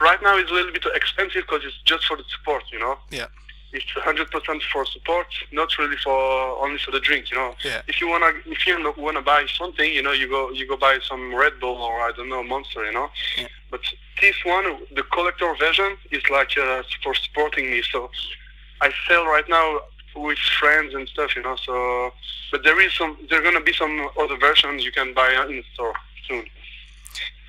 right now it's a little bit expensive because it's just for the support, you know. Yeah. It's 100% for support, not really only for the drink, you know. Yeah. If you wanna buy something, you know, you go buy some Red Bull or I don't know Monster, you know. Yeah. But this one, the collector version, is like for supporting me. So I sell right now with friends and stuff, you know. So, but there are gonna be some other versions you can buy in the store soon.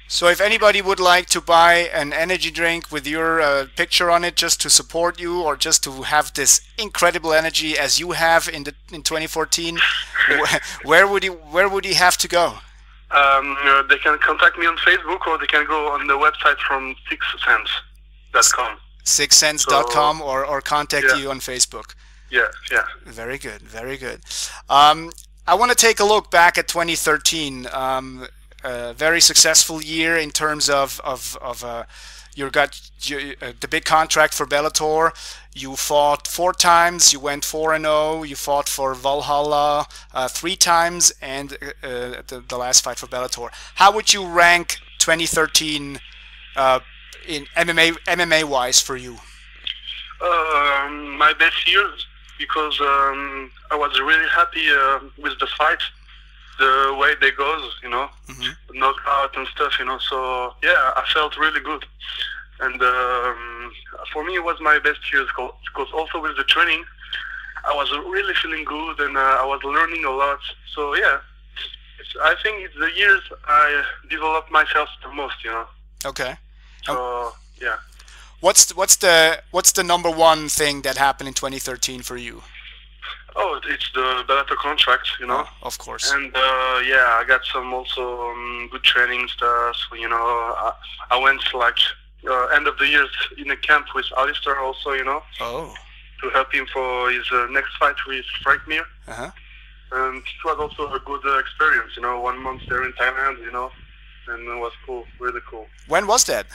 So if anybody would like to buy an energy drink with your picture on it, just to support you or just to have this incredible energy as you have in 2014, where would he have to go? They can contact me on Facebook, or they can go on the website from 6cents.com. 6cents.com, so, or contact, yeah, you on Facebook. Yeah, yeah. Very good, very good. I want to take a look back at 2013. A very successful year in terms of you got the big contract for Bellator. You fought 4 times. You went 4-0. You fought for Valhalla 3 times, and the last fight for Bellator. How would you rank 2013 in MMA wise for you? My best year, because I was really happy with the fight, the way they goes, you know, mm-hmm, knockout and stuff, you know. So yeah, I felt really good, and for me it was my best year, because also with the training, I was really feeling good, and I was learning a lot. So yeah, I think it's the years I developed myself the most, you know. Okay. So yeah. What's the number one thing that happened in 2013 for you? Oh, it's the Bellator contract, you know. Of course. And yeah, I got some also good training stuff. You know, I went like end of the year in a camp with Alistair also, you know. Oh. To help him for his next fight with Frank Mir. Uh-huh. And it was also a good experience, you know, 1 month there in Thailand, you know, and it was cool, really cool. When was that?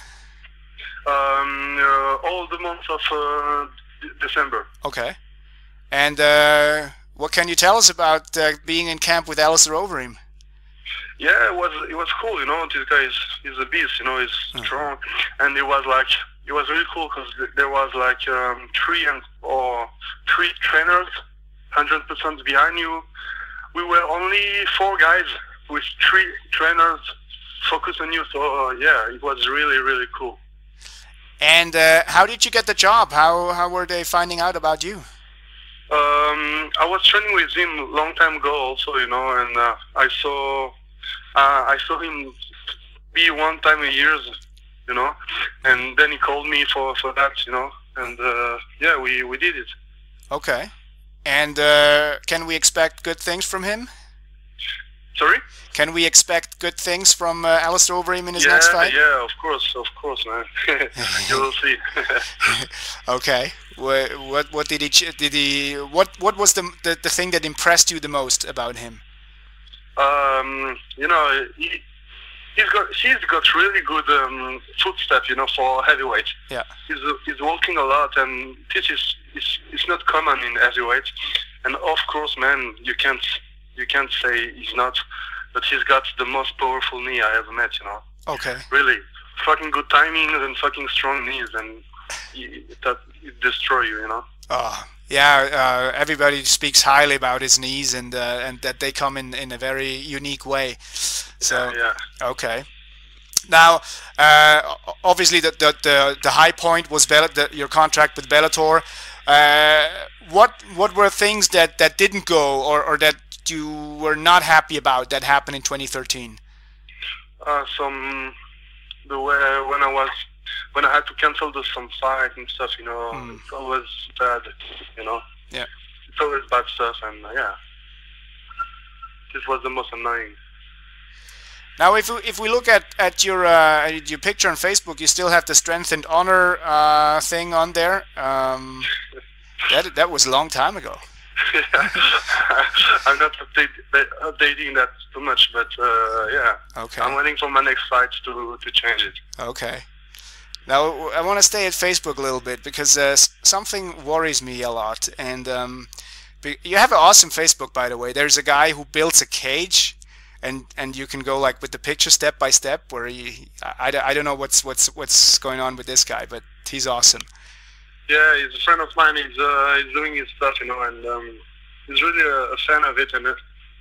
All the months of December. Okay. And what can you tell us about being in camp with Alistair Overeem? Yeah, it was cool, you know, this guy is a beast, you know, he's strong, and it was really cool because there was like three trainers, 100% behind you. We were only four guys with three trainers focused on you. So yeah, it was really, really cool. And how did you get the job? How were they finding out about you? I was training with him a long time ago also, you know, and I saw him be one time a year, you know, and then he called me for that, you know, and yeah, we did it. Okay. And can we expect good things from him? Sorry? Can we expect good things from Alistair Overeem in his next fight? Yeah, of course, man. You will see. Okay. What was the thing that impressed you the most about him? You know, he's got really good footstep, you know, for heavyweight. Yeah. He's walking a lot, and this is it's not common in heavyweight. And of course, man, you can't say he's not, but he's got the most powerful knee I ever met, you know. Okay. Really, fucking good timings and fucking strong knees, and it destroys you, you know. Ah. Yeah, everybody speaks highly about his knees, and that they come in a very unique way. So yeah. Okay. Now, obviously, the high point was your contract with Bellator. What were things that didn't go, or that you were not happy about that happened in 2013? The way when I had to cancel some fight and stuff, you know, it's always bad, you know. Yeah. It's always bad stuff, and yeah, this was the most annoying. Now, if we look at your picture on Facebook, you still have the strength and honor thing on there. That was a long time ago. I'm not updating that too much, but yeah. Okay. I'm waiting for my next fight to change it. Okay. Now, I want to stay at Facebook a little bit, because something worries me a lot. And you have an awesome Facebook, by the way. There's a guy who builds a cage, and you can go like with the picture step by step. Where I don't know what's going on with this guy, but he's awesome. Yeah, he's a friend of mine. He's doing his stuff, you know, and he's really a fan of it. And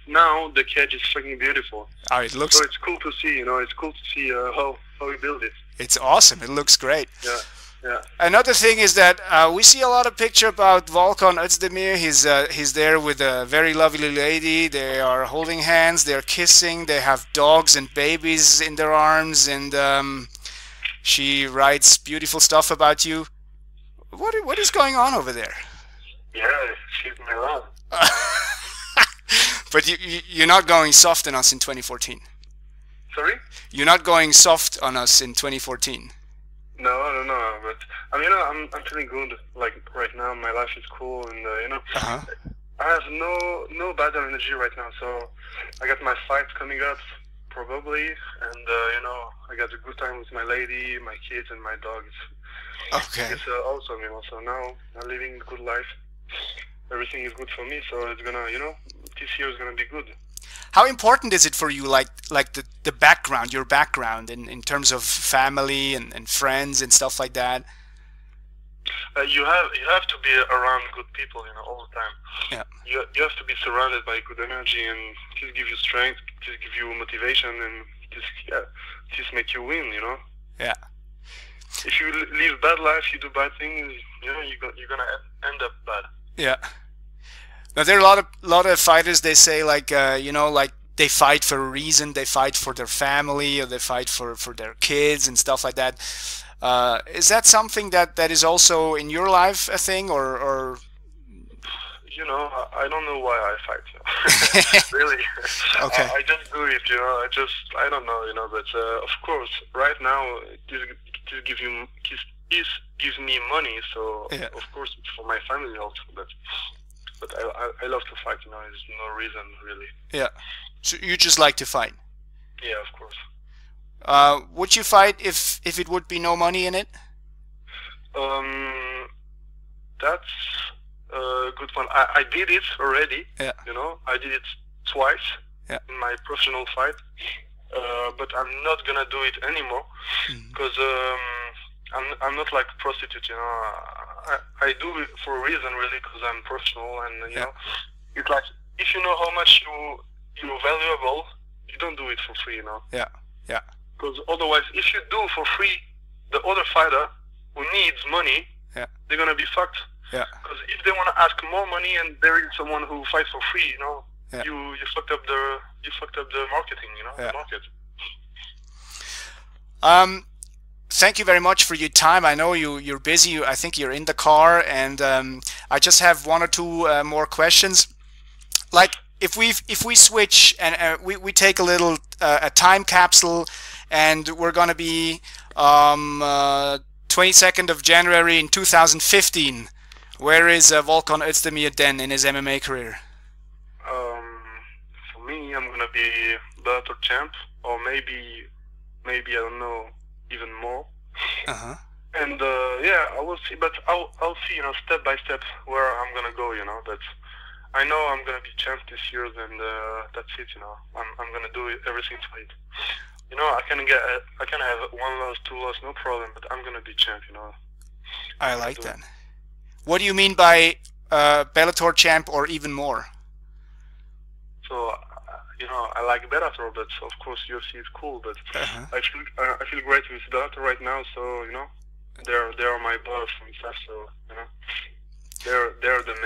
now the cage is fucking beautiful. Oh, it looks. So it's cool to see, you know. It's cool to see how he built it. It's awesome. It looks great. Yeah, yeah. Another thing is that we see a lot of picture about Volkan Özdemir. He's there with a very lovely lady. They are holding hands. They're kissing. They have dogs and babies in their arms, and she writes beautiful stuff about you. What is going on over there? Yeah, she's my love. But you're not going soft on us in 2014. Sorry? You're not going soft on us in 2014. No. But I mean, you know, I'm feeling good. Like right now, my life is cool, and you know, I have no bad energy right now. So I got my fights coming up probably, and you know, I got a good time with my lady, my kids, and my dogs. Okay. It's awesome, you know. So now I'm living a good life. Everything is good for me. So it's gonna, you know, this year is gonna be good. How important is it for you, like the background, your background in terms of family and friends and stuff like that? You have to be around good people, you know, all the time. Yeah. You have to be surrounded by good energy, and this gives you strength, this gives you motivation, and this make you win, you know. Yeah. If you live bad life, you do bad things, you know, you're gonna end up bad. Yeah. Now, there are a lot of fighters, they say, like, you know, like, they fight for a reason, they fight for their family, or they fight for their kids and stuff like that. Is that something that is also in your life a thing, or? You know, I don't know why I fight. Really. Okay. I just do it, you know, I don't know, you know, but of course, right now, this gives me money, so yeah. Of course, for my family also, but I love to fight, you know, there's no reason, really. Yeah, so you just like to fight? Yeah, of course. Would you fight if it would be no money in it? That's a good one. I did it already, yeah. You know, I did it twice, yeah. In my professional fight, but I'm not gonna do it anymore, because I'm not like a prostitute, you know, I do it for a reason, really, because I'm professional, and, you yeah. know, it's like, if you know how much you're valuable, you don't do it for free, you know? Yeah, yeah. Because otherwise, if you do for free, the other fighter who needs money, yeah. they're going to be fucked. Yeah. Because if they want to ask more money and there is someone who fights for free, you know, yeah. you fucked up the marketing, you know, yeah. the market. Thank you very much for your time. I know you're busy. I think you're in the car, and I just have one or two more questions. Like, if we switch and we take a little a time capsule, and we're gonna be 22nd of January in 2015. Where is Volkan Özdemir then in his MMA career? For me, I'm gonna be Bellator champ, or maybe I don't know. Even more, and yeah, I will see, but I'll see, you know, step by step where I'm gonna go, you know. But I know I'm gonna be champ this year, and that's it, you know. I'm gonna do everything for it, you know. I can have 1 loss, 2 loss, no problem, but I'm gonna be champ, you know. I like that. What do you mean by Bellator champ or even more? So. You know, I like Bellator, but of course UFC is cool, but I feel great with Bellator right now, so, you know, they're my boss and stuff, so, you know, they're the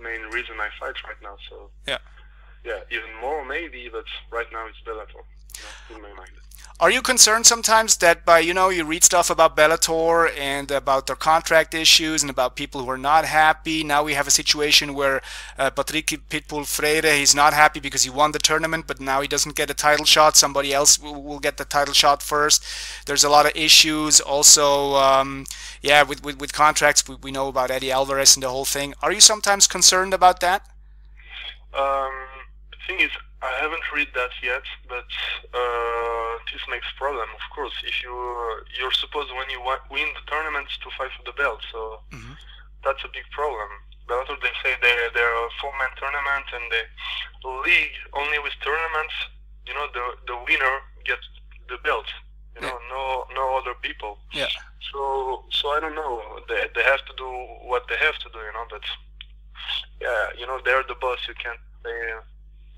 main reason I fight right now, so, yeah, yeah, even more maybe, but right now it's Bellator, you know, in my mind. Are you concerned sometimes that by, you know, you read stuff about Bellator and about their contract issues and about people who are not happy? Now we have a situation where Patrick Pitbull Freire, he's not happy because he won the tournament, but now he doesn't get a title shot. Somebody else will get the title shot first. There's a lot of issues also, yeah, with contracts. We know about Eddie Alvarez and the whole thing. Are you sometimes concerned about that? The thing is, I haven't read that yet, but this makes problem, of course. If you're supposed when you win the tournaments to fight for the belt, so that's a big problem. Bellator, they say they're a 4-man tournament, and the league only with tournaments, you know, the winner gets the belt. You know, yeah. no other people. Yeah. So I don't know. They have to do what they have to do, you know. But yeah, you know, they're the boss. You can't.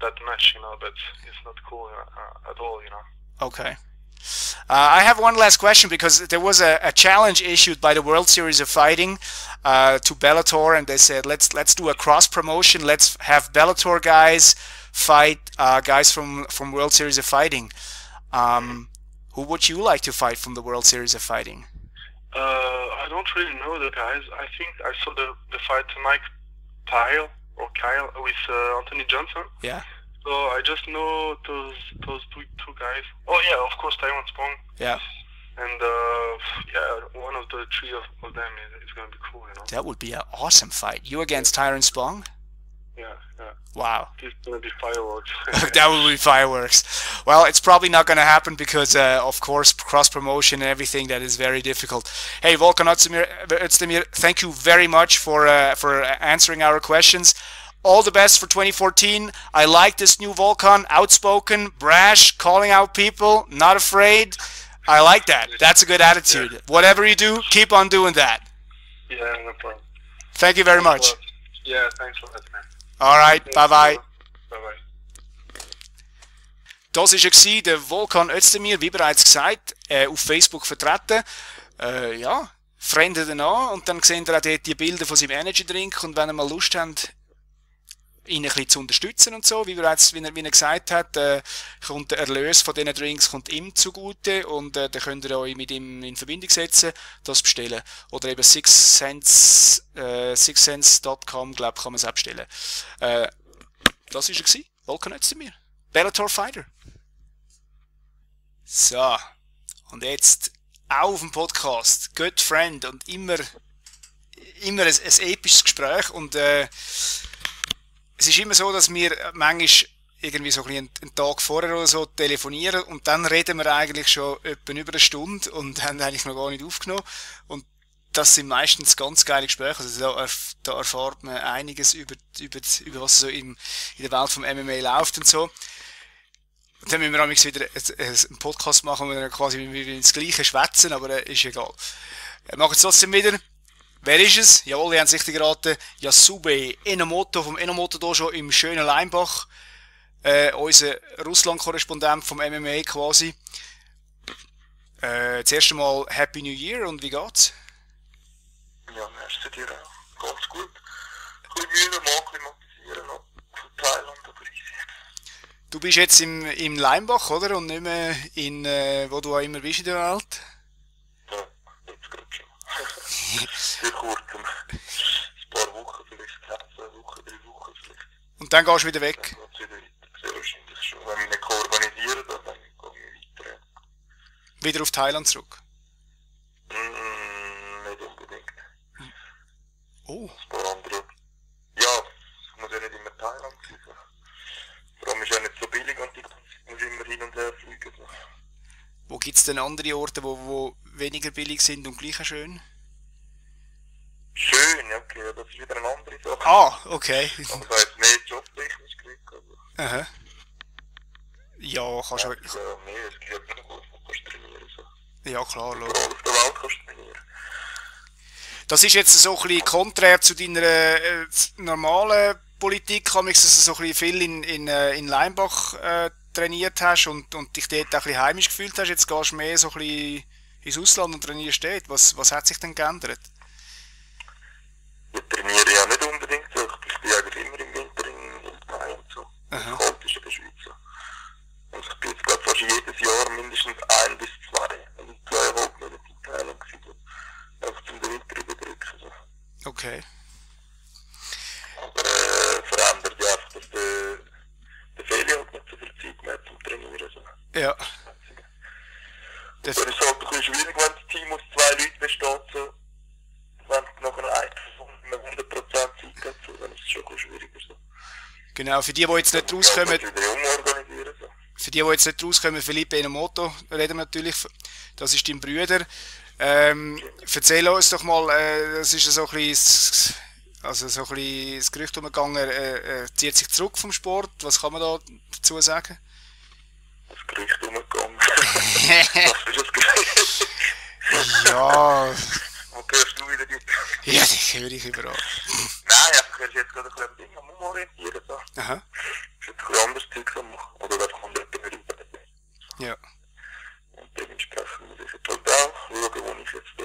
That much, you know, but it's not cool at all, you know. Okay. I have one last question, because there was a challenge issued by the World Series of Fighting to Bellator, and they said let's do a cross promotion. Let's have Bellator guys fight guys from World Series of Fighting. Who would you like to fight from the World Series of Fighting? I don't really know the guys. I think I saw the fight Mike Pyle. Or Kyle with Anthony Johnson. Yeah. So I just know those two guys. Oh yeah, of course Tyrone Spong. Yeah. And yeah, one of the three of them is gonna be cool, you know. That would be an awesome fight. You against Tyrone Spong? Yeah, yeah. Wow. It's gonna be fireworks. That would be fireworks. Well, it's probably not gonna happen because, of course, cross promotion and everything that is very difficult. Hey, Volkan Özdemir, thank you very much for answering our questions. All the best for 2014. I like this new Volkan, outspoken, brash, calling out people, not afraid. I like that. That's a good attitude. Yeah. Whatever you do, keep on doing that. Yeah, no problem. Thank you very much. Yeah, thanks for that, man. All right, bye-bye. Das war der Volkan Özdemir, wie bereits gesagt, auf Facebook vertreten. Ja, Freunde ihn an, und dann seht ihr auch dort die Bilder von seinem Energy Drink, und wenn ihr mal Lust habt, ihn ein bisschen zu unterstützen und so, wie er jetzt, wie er gesagt hat, kommt der Erlös von diesen Drinks kommt ihm zugute und dann könnt ihr euch mit ihm in Verbindung setzen, das bestellen. Oder eben sixsense.com, glaube ich, kann man es auch bestellen. Das war er, Volkan Özdemir, Bellator Fighter. So, und jetzt auch auf dem Podcast, Good Friend und immer ein episches Gespräch und es ist immer so, dass wir manchmal irgendwie so einen Tag vorher oder so telefonieren und dann reden wir eigentlich schon etwa über eine Stunde und haben eigentlich noch gar nicht aufgenommen. Und das sind meistens ganz geile Gespräche. Also da erfahrt man einiges über was so in der Welt vom MMA läuft und so. Und dann müssen wir allerdings wieder einen Podcast machen, wo wir quasi ins Gleiche schwätzen, aber ist egal. Wir machen es trotzdem wieder. Wer ist es? Jawohl, ihr habt es richtig geraten. Yasubey Enomoto vom Enomoto Dojo im schönen Leimbach. Unser Russland-Korrespondent vom MMA quasi. Das erste Mal Happy New Year und wie geht's? Ja, merci dir auch. Ganz gut. Ein bisschen Mühe mal klimatisieren noch von Thailand oder Island. Du bist jetzt im Leimbach, oder? Und nicht mehr in, wo du auch immer bist in der Welt? Ja, jetzt geht's schon. Sehr kurz, ein paar Wochen vielleicht, 10 Wochen, 3 Wochen vielleicht. Und dann gehst du wieder weg? Dann geht es wieder weiter, sehr wahrscheinlich schon. Wenn ich nicht organisiere, dann gehe ich weiter. Wieder auf Thailand zurück? Nicht unbedingt. Oh. Ein paar andere. Ja, es muss ja nicht immer Thailand sein. Vor allem ist es ja nicht so billig und ich muss immer hin und her fliegen. So. Wo gibt es denn andere Orte, wo weniger billig sind und gleich schön? Schön, okay, das ist wieder eine andere Sache. Ah, okay. Aber da hat mehr jobtechnisch Glück. Also. Aha. Ja, kannst du... Ja, mehr, es gibt ja noch was, wo kannst du trainieren. So. Ja, klar, logisch. Auf der Welt kannst du trainieren. Das ist jetzt so ein bisschen konträr zu deiner normalen Politik, dass du so ein bisschen viel in Leimbach trainiert hast und dich dort auch ein bisschen heimisch gefühlt hast. Jetzt gehst du mehr so ein bisschen ins Ausland und trainierst dort. Was hat sich denn geändert? Ich trainiere ja nicht unbedingt so, ich bin eigentlich immer im Winter in Bayern und so. Aha. Das Kalt ist in der Schweiz so. Und ich bin jetzt gerade fast jedes Jahr mindestens 1 bis 2, also 2,5 Monate in Thailand gewesen. Einfach zum den Winter überbrücken so. Okay. Aber verändert ja einfach, dass der Feli halt nicht so viel Zeit mehr zum Trainieren so. Ja. Das ist halt ein bisschen schwierig, wenn das Team aus 2 Leuten besteht so. Wenn es nachher eine 100% Zeit hat, dann ist es schon schwieriger. So. Genau, für die, die jetzt nicht rauskommen... So. Für die, die jetzt nicht rauskommen, Philippe Enomoto, reden wir natürlich, das ist dein Bruder. Erzähl uns doch mal, das ist so ein bisschen, also so ein bisschen das Gerücht umgegangen, er zieht sich zurück vom Sport, was kann man da dazu sagen? Das Gerücht umgegangen? Was ist das Gerücht? Ja... Wo hörst du wieder die? Ja, die höre ich überall. Nein, ich höre jetzt gerade ein bisschen am Ding am Umorientieren. So. Aha. Das ist jetzt ein bisschen anderes Zeug am Machen. Oder das kommt etwas rüber. Ja. Und dementsprechend muss ich jetzt halt auch schauen, wo ich jetzt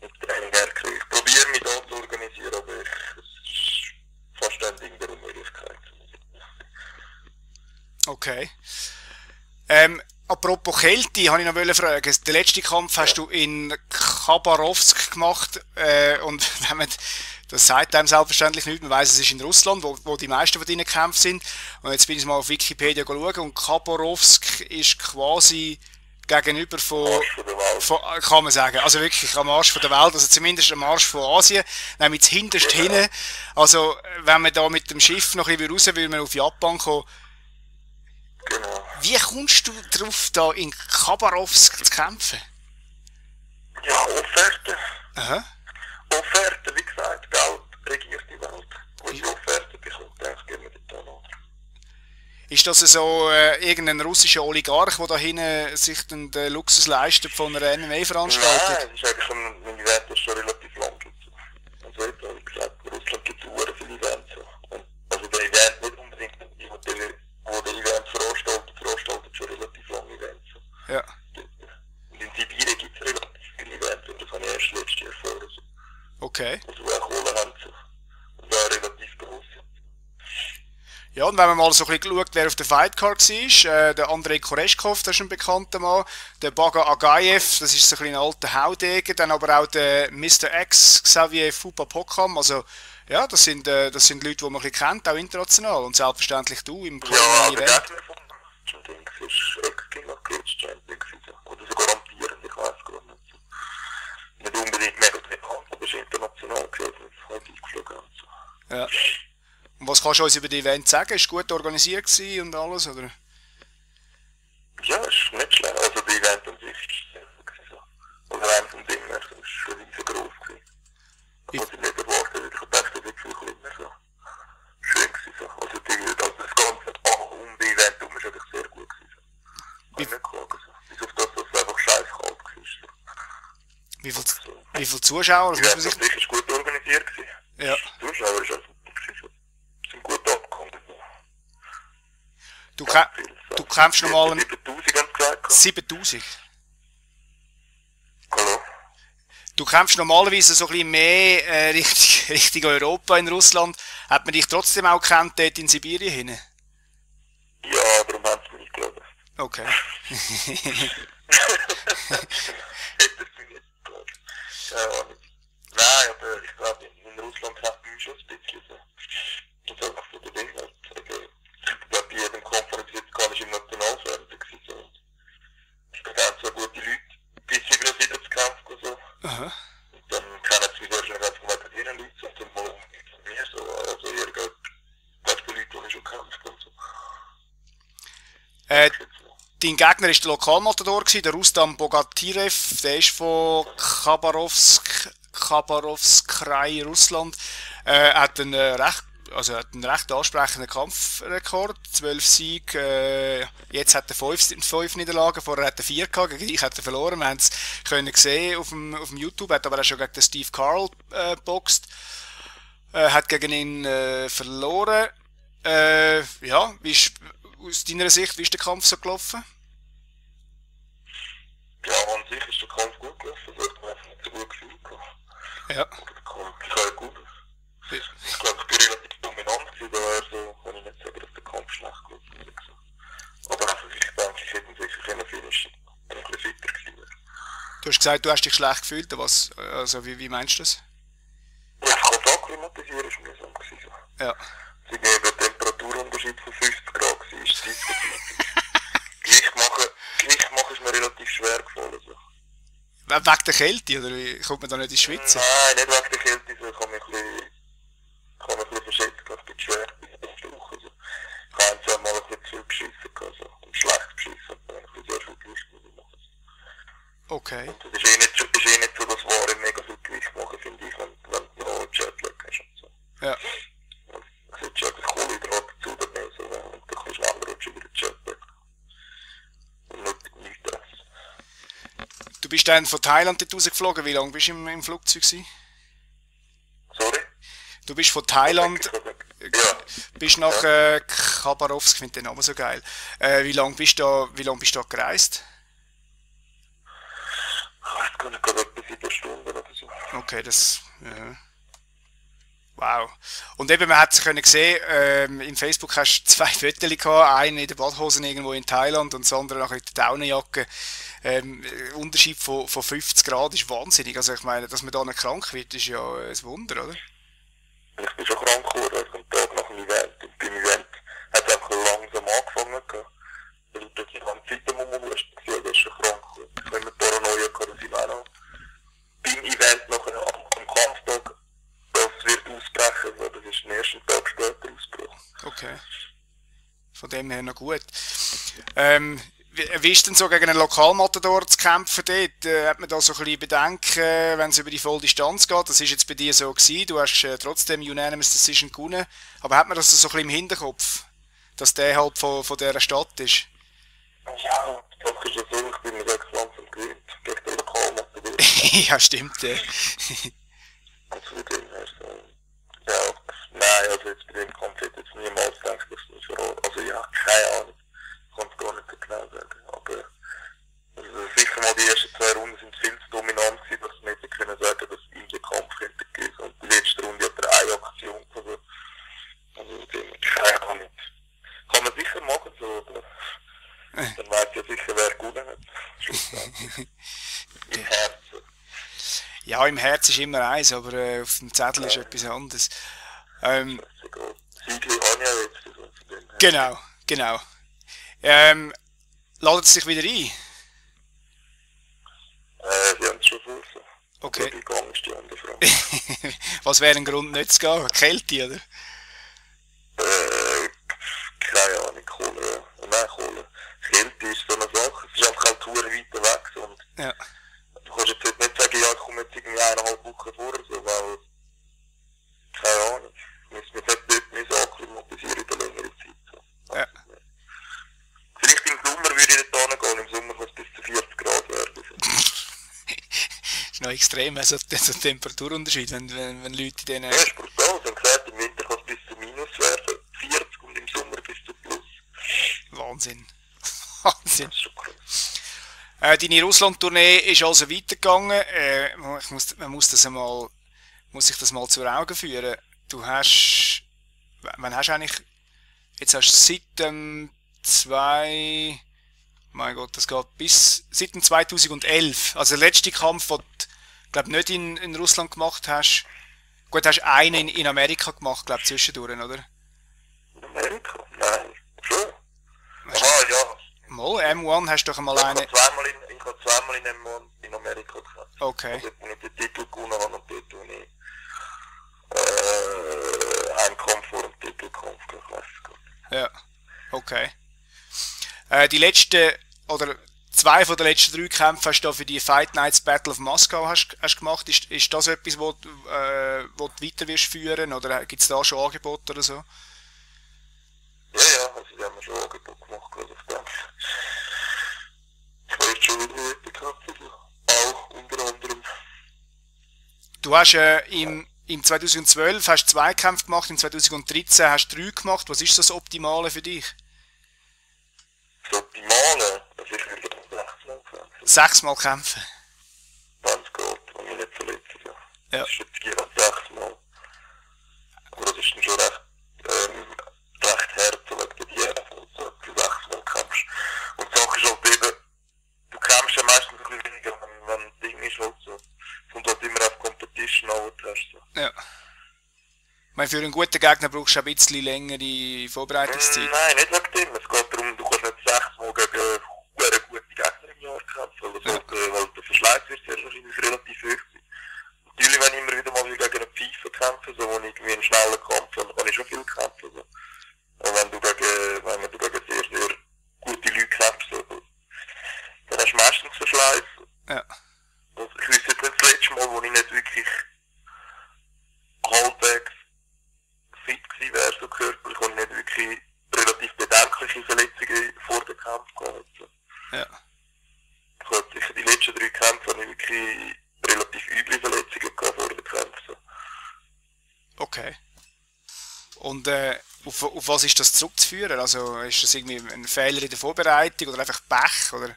mit Training herkriege. Ich probiere mich da zu organisieren, aber es ist fast ein Ding der Unmöglichkeit. Okay. Apropos Kälte, habe ich noch fragen. Den letzten Kampf hast du in Khabarovsk gemacht und das sagt einem selbstverständlich nichts. Man weiss, es ist in Russland, wo die meisten von deinen Kämpfen sind. Und jetzt bin ich mal auf Wikipedia schauen und Khabarovsk ist quasi gegenüber von kann man sagen, also wirklich am Arsch von der Welt, also zumindest am Arsch von Asien, nämlich hinterst hinten. Also wenn man da mit dem Schiff noch ein bisschen raus will, man auf Japan kommen. Genau. Wie kommst du darauf, da in Khabarovsk zu kämpfen? Ja, Offerten. Aha. Offerten, wie gesagt, Geld regiert die Welt. Wenn ich Offerten bekomme, dann gehen wir dort an. Ist das so irgendein russischer Oligarch, der da hinten sich den Luxus leistet von einer MMA-Veranstaltung? Nein, das ist eigentlich ein Event, das schon relativ lang gibt. Und so etwa, wie gesagt, in Russland gibt es sehr viele Events. Also der Event nicht unbedingt im Hotel, wo der Event veranstaltet schon relativ lange Events. Ja. Und in Sibirien gibt es relativ viele Events und das habe ich erst letztes Jahr erfahren. Okay. Also wo auch Kohle haben. Und auch relativ groß sind. Ja, und wenn man mal so ein bisschen schaut, wer auf der Fightcard war, der Andrei Koreshkov, das ist ein bekannter Mann, der Baga Agaev, das ist so ein alter Haudegen, dann aber auch der Mr. X, Xavier Fupapokam, also ja, das sind Leute, die man ein bisschen kennt, auch international, und selbstverständlich du im Club. Ja, der Gegner von dem Dings ist Ex-Gimmer-Cage-Champion gewesen, oder so garantieren, ich weiss gar nicht. Nicht unbedingt mega bekannt, aber ist international gewesen, heute eingeschlagen und so. Ja. Und was kannst du uns über die Event sagen? Ist gut organisiert gewesen und alles, oder? Ja, ist nicht schlecht. Also die Event an sich ist sehr gut gewesen. Also rein vom Ding her, es ist schon riesengroß gewesen. Was ich nicht erwartet, ich dachte, das ist wirklich immer so schön gewesen. Also das Ganze um die Event herum ist eigentlich sehr gut gewesen. Kann ich nicht klagen. Bis auf das, dass es einfach scheiß kalt war. Wie viele Zuschauer? Die Event an sich ist gut organisiert gewesen. Ja. Zuschauer ist also gut abgekommen. Du kämpfst normal 7000. Hallo? Du kämpfst normalerweise so ein bisschen mehr Richtung Europa in Russland. Hat man dich trotzdem auch gekannt dort in Sibirien hin? Ja, darum haben sie mich nicht geglaubt. Okay. Nein, aber ich glaube, in Russland kämpft man schon ein bisschen so. Das ist einfach so der Ding. Ich glaube, bei jedem Konferenz jetzt kann ich im Nationalfernsehen gewesen. Ich kenne so gute Leute, bis über wieder zu kämpfen und so. Aha. Und dann kennen sie mich wahrscheinlich einfach mal bei ihren Leuten und dann mal mit mir so. Also ihr geht bei Leuten, die ich schon kämpft und so. Dein Gegner war der Lokalmatador, der Rustam Bogatirev, der ist von Khabarovsk-Krai, Russland. Er hat einen recht ansprechenden Kampfrekord, 12 Siege, jetzt hat er 5 Niederlagen, vorher hat er 4 gehabt, gegen dich hat er verloren, wir haben es gesehen auf dem YouTube, hat aber auch schon gegen den Steve Carl boxt, hat gegen ihn verloren. Ja, wie ist, aus deiner Sicht, wie ist der Kampf so gelaufen? Ja, an sich ist der Kampf gut gelaufen, weil ich mir einfach nicht so gut gefühlt habe. Ja. Der Kampf gut. Ich glaube, ich bin relativ dominant gewesen, also kann ich nicht sagen, dass der Kampf schlecht gewesen ist. Aber also, ich denke, ich hätte sicher können finishen, wenn ich ein bisschen fitter gewesen wäre. Du hast gesagt, du hast dich schlecht gefühlt, was, also wie meinst du das? Ja, das Kontaktklimatisieren war mühsam gewesen. Ja. Es war ein Temperaturunterschied von 50 Grad gewesen, ist es Gewicht machen ist mir relativ schwer gefallen. Also. Wegen der Kälte, oder wie? Kommt man da nicht in die Schweiz? Nein, nicht wegen der Kälte, so kann man ein bisschen verschätzen, glaube ich, schwer in der Woche. Ich habe zwar mal ein bisschen zu viel geschissen, also schlecht geschissen, aber ich habe sehr viel Gewicht machen. Okay. Und das ist eh nicht so das Wahre, mega viel Gewicht machen, finde ich, wenn du noch einen Jetlag hast und so. Ja. Und es ist schon etwas Kohlenhydrat dazu, dann mehr so, und dann kannst du schneller rutschen wieder Jetlag. Und nicht das. Du bist dann von Thailand rausgeflogen, wie lange bist du im Flugzeug gewesen? Sorry? Du bist von Thailand, bist nach Khabarovsk, ich finde den Namen so geil. Wie lange bist du da gereist? Ich kann nicht gerade etwa 7 Stunden oder so. Okay, das... Ja. Wow. Und eben, man hat es gesehen, im Facebook hast du 2 Fotos gehabt, einen in der Badhose irgendwo in Thailand und das andere nachher in der Daunenjacke. Unterschied von 50 Grad ist wahnsinnig. Also ich meine, dass man da nicht krank wird, ist ja ein Wunder, oder? Ich bin schon krank geworden, am Tag nach dem Event. Und beim Event hat es einfach langsam angefangen. Weil ich die ganze Zeit am Umwurst war, also ist schon krank geworden. Ich habe immer Paranoia gehabt, dass ich auch noch beim Event nachher am Kampftag, das wird ausbrechen, weil das ist den ersten Tag später ausgebrochen. Okay. Von dem her noch gut. Wie ist denn so gegen einen Lokalmatador zu kämpfen dort? Hat man da so ein bisschen Bedenken, wenn es über die Volldistanz geht? Das ist jetzt bei dir so gewesen, du hast trotzdem Unanimous Decision gewonnen. Aber hat man das so ein bisschen im Hinterkopf, dass der halt von dieser Stadt ist? Ja, das ist ja so, ich bin mir wirklich langsam gewöhnt, gegen den Lokalmatador. Ja, stimmt, ja. Also wie dem her so. Ja, nein, also jetzt bei dem Kampf hätte ich jetzt niemals gedacht, dass es mich verraten. Also ja, keine Ahnung. Ich kann es gar nicht so genau sagen, aber also sicher mal die ersten 2 Runden sind viel zu dominant gewesen, dass sie nicht können sagen, dass es in den Kampf hätte gegeben. Und die letzte Runde hat er eine Aktion, also dem, keine Ahnung. Ja, im Herz ist immer eins, aber auf dem Zettel ist etwas anderes. Genau, genau. Ladet es sich wieder ein? Wir haben es schon vor. Okay. Gegangen ist die andere Frage. Was wäre ein Grund, nicht zu gehen? Kälte, oder? Keine Ahnung, Kohle. Nein, Kohle. Kälte ist so eine Sache. Es ist einfach halt Touren weiter weg. Und ja. Du kannst jetzt nicht sagen, ja, ich komme jetzt irgendwie 1,5 Wochen vor, so, weil... Keine Ahnung. Wir sollten dort mehr so akklimatisieren in der längeren Zeit. So. Ja. Vielleicht im Sommer würde ich nicht hingehen. Im Sommer kann es bis zu 40 Grad werden. So. Das ist noch extrem, also der Temperaturunterschied, wenn Leute denen... Ja, ist brutal. Sie haben gesagt, im Winter kann es bis zu minus werden, 40, und im Sommer bis zu plus. Wahnsinn. Wahnsinn. Das ist schon krass. Deine Russland-Tournee ist also weitergegangen. Man muss sich das mal zu Augen führen. Du hast... Wann hast du eigentlich... Jetzt hast du seit dem... Mein Gott, das geht bis seit 2011. Also der letzte Kampf, den du, glaube ich, nicht in Russland gemacht hast. Gut, hast du einen in Amerika gemacht, glaube ich, zwischendurch, oder? In Amerika? Nein. Schon. Weißt du, aha, ja. Mal, M1 hast du doch einmal einen... Ich habe zweimal in M1 in Amerika gehabt. Okay. Also, wenn ich den Titel gewonnen habe und dort habe ich einen Kampf vor dem Titelkampf, ich weiss es gar nicht. Ja, okay. Die letzten, oder zwei von den letzten 3 Kämpfe hast du für die Fight Nights Battle of Moscow hast gemacht. Ist das etwas, wo du weiter wirst führen, oder gibt es da schon Angebote oder so? Ja, also die haben wir schon Angebote gemacht, also ich denke, ich habe schon wieder heute gehabt, auch unter anderem. Du hast im 2012 hast 2 Kämpfe gemacht, im 2013 hast du 3 gemacht. Was ist das Optimale für dich? Das Optimale, das ist wirklich 6-mal kämpfen. 6-mal kämpfen? Wenn es geht, wenn wir nicht verletzen, ja. Das ist jetzt gerade 6-mal. Aber das ist dann schon recht hart, so wegen dir, wenn du 6-mal kämpfst. Und die Sache ist halt eben, du kämpfst ja meistens ein bisschen weniger, wenn das Ding ist halt so. Es kommt halt immer auf Competition an, was du hast. So. Ja. Ich meine, für einen guten Gegner brauchst du ein bisschen längere Vorbereitungszeit. Nein, nicht wegen dem. Es geht darum, du kannst nicht 6-mal gegen sehr gute Gegner im Jahr kämpfen. Also, weil der Verschleiß wird sehr wahrscheinlich relativ hoch sein. Natürlich, wenn ich immer wieder mal gegen einen Pfeife kämpfe, so, wo ich irgendwie einen schnellen Kampf habe, dann kann ich schon viel kämpfen. So. Und wenn du gegen sehr, sehr gute Leute kämpfst, so, dann hast du meistens Verschleiß. Ja. Also, ich weiss jetzt nicht das letzte Mal, wo ich nicht wirklich halbwegs fit gewesen wäre, so körperlich, und nicht wirklich relativ bedenkliche Verletzungen vor dem Kampf gehabt. Ja. Ich habe sicher die letzten 3 Kämpfe habe ich wirklich relativ üble Verletzungen gehabt vor dem Kampf. So. Okay. Und auf was ist das zurückzuführen? Also ist das irgendwie ein Fehler in der Vorbereitung oder einfach Pech, oder?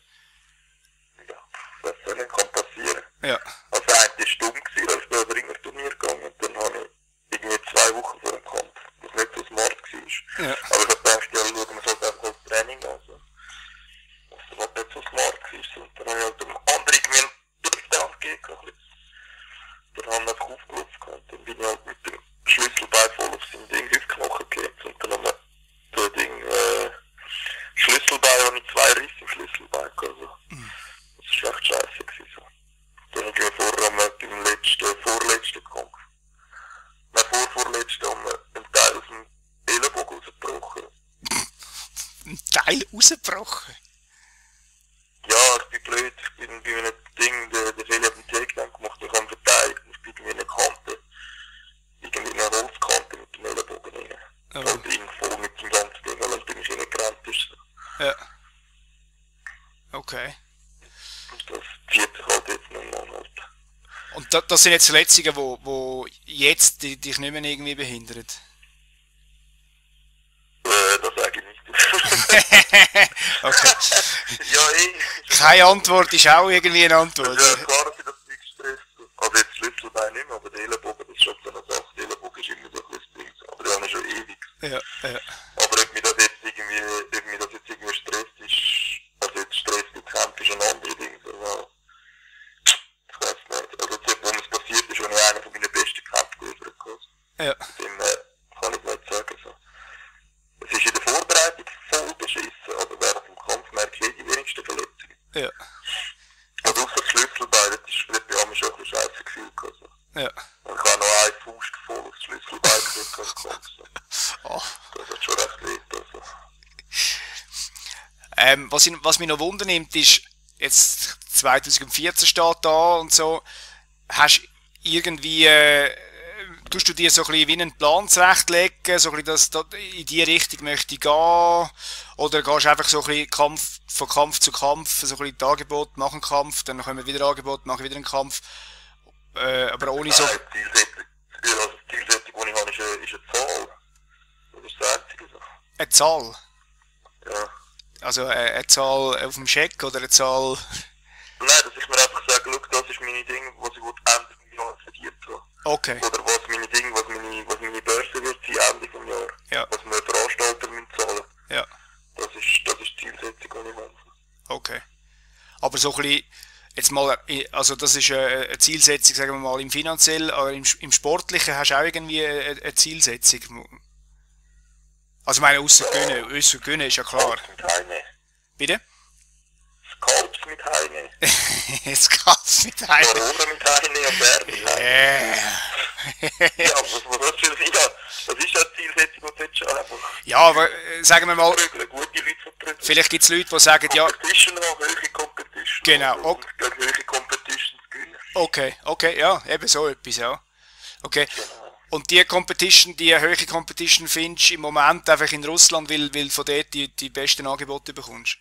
Ja, das kann passieren. Ja. Also eigentlich ist es dumm gewesen, als ich da über irgendein Turnier gegangen und dann habe ich irgendwie 2 Wochen vor dem Kampf, was nicht so smart war. Ja. Aber ich dachte, ja, schauen wir es halt einfach als Training an. Also. Das war nicht so smart war. Und dann habe ich halt andere gemeint, dürfte aufgehen. Dann haben wir einfach aufgelaufen. Dann bin ich halt mit dem Schlüsselbein voll auf seinem Ding Hüftknochen gekippt. Und dann haben wir so ein Ding, Schlüsselbein, habe ich 2 Risse im Schlüsselbein. Also. Das war echt scheiße gewesen. So. Dann haben wir vorher beim vorletzten Kampf. Vorvorletzten haben wir einen Teil aus dem Ellenbogen rausgebrochen. Ein Teil rausgebrochen? Ja, ich bin blöd. Ich bin bei einem Ding, der Feli hat einen Takedown gemacht, ich habe verteidigt. Ich bin bei einer Kante, irgendwie eine Holzkante mit dem Ellenbogen rein. Oh. Und ihn voll mit dem ganzen Ding, weil ich bin nicht reingerannt ist. Ja. Okay. Und das zieht sich halt jetzt noch an. Halt. Und das sind jetzt Verletzungen, die jetzt dich nicht mehr irgendwie behindern? Das sage ich nicht. Okay. Ja, keine Antwort ist auch irgendwie eine Antwort. Ja, klar, dass ich das nicht gestresst habe. Also jetzt Schlüsselbein nicht mehr, aber der Ellenbogen ist schon so eine Sache. Der Ellenbogen ist immer so ein bisschen Ding, aber der ist schon ewig. Ja. Aber ob mich das jetzt irgendwie stresst, ist... Also jetzt Stress mit Kämpfen ist ein anderes Ding. So, wow. Ich weiß nicht. Also jetzt, wo man Ja. Das kann ich nicht sagen. So. Es ist in der Vorbereitung voll beschissen, aber während dem Kampf merke ich die wenigsten Verletzungen. Ja. Und außer das Schlüsselbein, das ist bei mir schon ein bisschen scheiße Gefühl. So. Ja. Und ich habe noch eine Faust voll auf das Schlüsselbein gekriegt und Kampf. So. Oh. Das hat schon recht weh. Also. Was mich noch wundernimmt ist, jetzt 2014 steht da und so, hast irgendwie, tust du dir so ein bisschen wie einen Plan zurechtlegen, so ein bisschen, dass das in die Richtung möchte ich gehen, oder gehst du einfach so ein bisschen Kampf, von Kampf zu Kampf, so ein bisschen Angebot, mach einen Kampf, dann kommen wieder Angebot, mach wieder einen Kampf, aber ohne so... Nein, die Zielsetzung, die ich habe, ist eine Zahl. Das ist das Einzige. Eine Zahl? Ja. Also eine Zahl auf dem Scheck oder eine Zahl... Nein, dass ich mir einfach sage, schau, das ist meine Ding, was ich Ende des Jahres verdient habe. Okay. Oder was meine Ding, was meine Börse wird sein, Ende vom Jahr. Ja. Was wir Veranstalter müssen zahlen. Ja. Das ist die Zielsetzung, die ich habe. Okay. Aber so ein bisschen, jetzt mal, also das ist eine Zielsetzung, sagen wir mal, im Finanziellen, aber im Sportlichen hast du auch irgendwie eine Zielsetzung. Also ich meine, ausser Gönnen ist ja klar. Bitte? Skalps mit Heine. Skalps mit Heine. Corona mit Heine und Bär mit Heine. Ja, was ist ja die Zielsetzung, die du jetzt schon hast? Ja, aber sagen wir mal, vielleicht gibt es Leute, die sagen, ja... Competition haben, höhere Competition. Genau. Okay. Und höhere Competition zu gewinnen. Okay, ja, eben so etwas, ja. Okay. Genau. Und die höhere Competition findest du im Moment einfach in Russland, weil von dort die besten Angebote bekommst?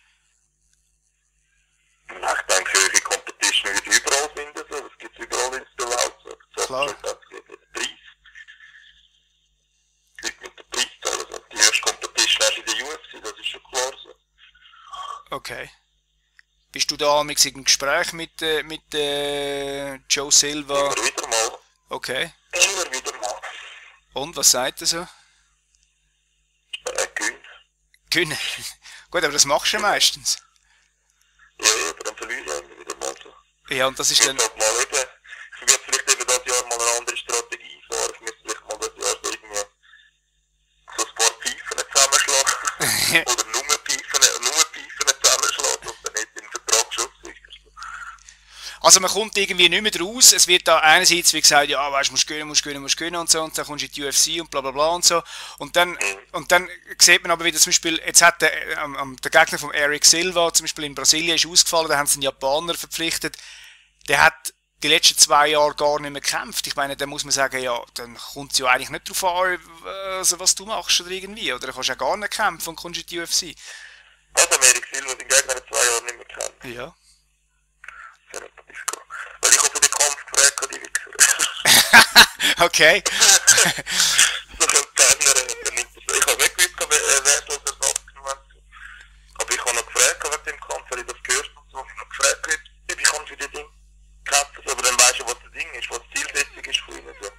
Ich denke, höhere Competition wird überall finden, so. Das gibt es überall in der Welt. So. Klar. Das geht mit dem Preis. Das geht mit dem Preis zahlen. So. Die höchste Competition hast du in der UFC, das ist schon klar so. Okay. Bist du da mit einem Gespräch mit Joe Silva? Immer wieder mal. Okay. Immer wieder mal. Und, was sagt er so? Gönnen. Gut, aber das machst du ja meistens. Ja, aber dann verliere ich immer wieder mal so. Ja, und das ist dann... Ich würde vielleicht eben das Jahr mal eine andere Strategie fahren. Ich müsste vielleicht mal das Jahr so irgendwie so ein paar Pfeifen zusammenschlagen. Oder nur Pfeifen zusammenschlagen und dann nicht im Vertrag schützen. Also man kommt irgendwie nicht mehr raus. Es wird da einerseits wie gesagt, ja weißt du, musst gönnen und so. Und dann kommst du in die UFC und bla bla bla und so. Und dann sieht man aber wieder zum Beispiel, jetzt hat der Gegner von Eric Silva zum Beispiel in Brasilien ist ausgefallen, da haben sie einen Japaner verpflichtet. Der hat die letzten 2 Jahre gar nicht mehr gekämpft. Ich meine, da muss man sagen, ja, dann kommt es ja eigentlich nicht darauf an, also, was du machst oder irgendwie. Oder du kannst ja gar nicht kämpfen und kommst in die UFC. Also Eric Silva hat den Gegner 2 Jahre nicht mehr gekämpft. Ja. Weil ich habe den Kampf gefragt habe, die Wichser. Okay. Ich habe nicht gewusst, wer das abgenommen hat. Aber ich habe noch gefragt wegen dem Kampf, weil ich das gehört habe. Ich habe noch gefragt, ob ich kann für die Dinge kämpfen kann. Aber dann weißt du, was das Ding ist, was die Zielsetzung ist von ihnen. So.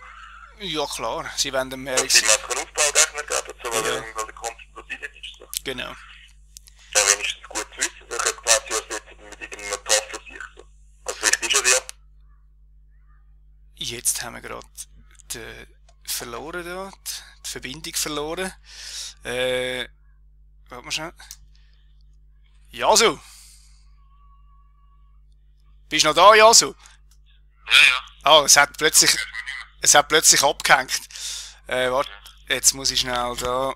Ja klar, sie werden dem Eric... Sie werden keinen Aufbaugegner geben, so, weil, ja. Weil der Kampf in Brasilien ist. So. Genau. Ja, wenigstens gut zu wissen. Ich habe gesagt, ja, setzen mit irgendeinem Taffen sich. So. Also vielleicht ist er ja... Jetzt haben wir gerade den verloren dort. Die Verbindung verloren. Warte mal schnell. Yasu! Bist du noch da, Yasu? Ja. Ah, es hat plötzlich abgehängt. Warte, jetzt muss ich schnell da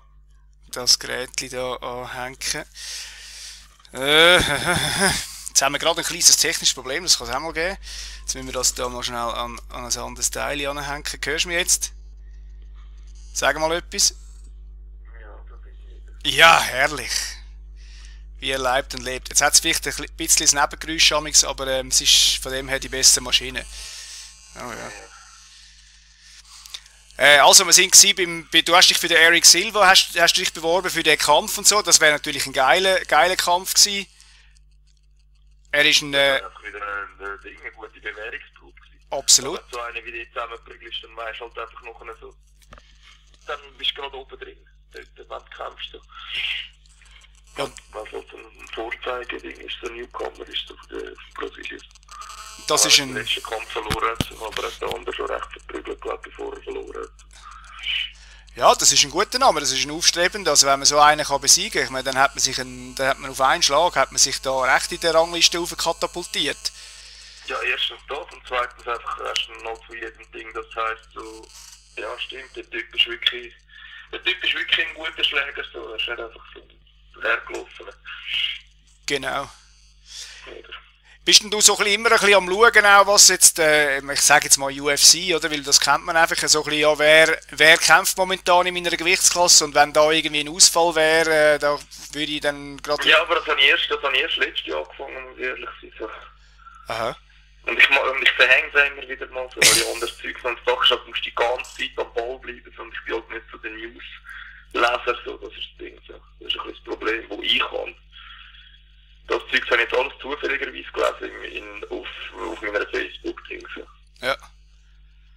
das Gerätli da anhängen. Jetzt haben wir gerade ein kleines technisches Problem, das kann es auch mal geben. Jetzt müssen wir das da mal schnell an ein anderes Teil anhängen. Hörst du mich jetzt? Sag mal etwas. Ja, herrlich. Wie er lebt und lebt. Jetzt hat es vielleicht ein bisschen das Nebengeräusch, aber es ist von dem her die beste Maschine. Oh, ja. Also, wir sind du hast dich für den Eric Silva hast du dich beworben für den Kampf und so. Das wäre natürlich ein geiler Kampf gewesen. Er ist ein... eine gute Bewährungsprobe. Absolut. So eine wie die zusammenprügelst, dann weißt du halt einfach noch eine so... Dann bist du gerade oben drin. Dort kämpfst du. Ja. Was halt ein Vorzeigeding ist, so ein Newcomer ist so von Brasilien. Das ist ein... Er hat den letzten Kampf verloren, aber er hat den anderen schon recht verprügelt, bevor er verloren hat. Ja, das ist ein guter Name, das ist ein aufstrebender. Also wenn man so einen kann besiegen kann, dann hat man sich auf einen Schlag hat man sich da recht in der Rangliste aufkatapultiert. Ja, erstens das und zweitens einfach erstens noch zu jedem Ding. Das heisst, so, ja stimmt, der Typ ist wirklich ein guter Schläger, so. Er ist nicht einfach so leergelaufen. Genau. Oder. Bist denn du so immer ein bisschen am Schauen, auch was jetzt, ich sage jetzt mal UFC, oder? Weil das kennt man einfach so ein bisschen, ja, wer kämpft momentan in meiner Gewichtsklasse und wenn da irgendwie ein Ausfall wäre, da würde ich dann gerade... Ja, aber das habe ich erst letztes Jahr angefangen, muss ich ehrlich sein. So. Aha. Und ich verhänge es immer wieder mal so, weil ich anders Zeug sonst mache, du musst die ganze Zeit am Ball bleiben, und ich bin halt nicht so der News-Leser, so, das ist das Ding, so. Das ist ein bisschen das Problem, wo ich kann. Das Zeug habe ich jetzt alles zufälligerweise gelesen auf meiner Facebook-Dings. Ja.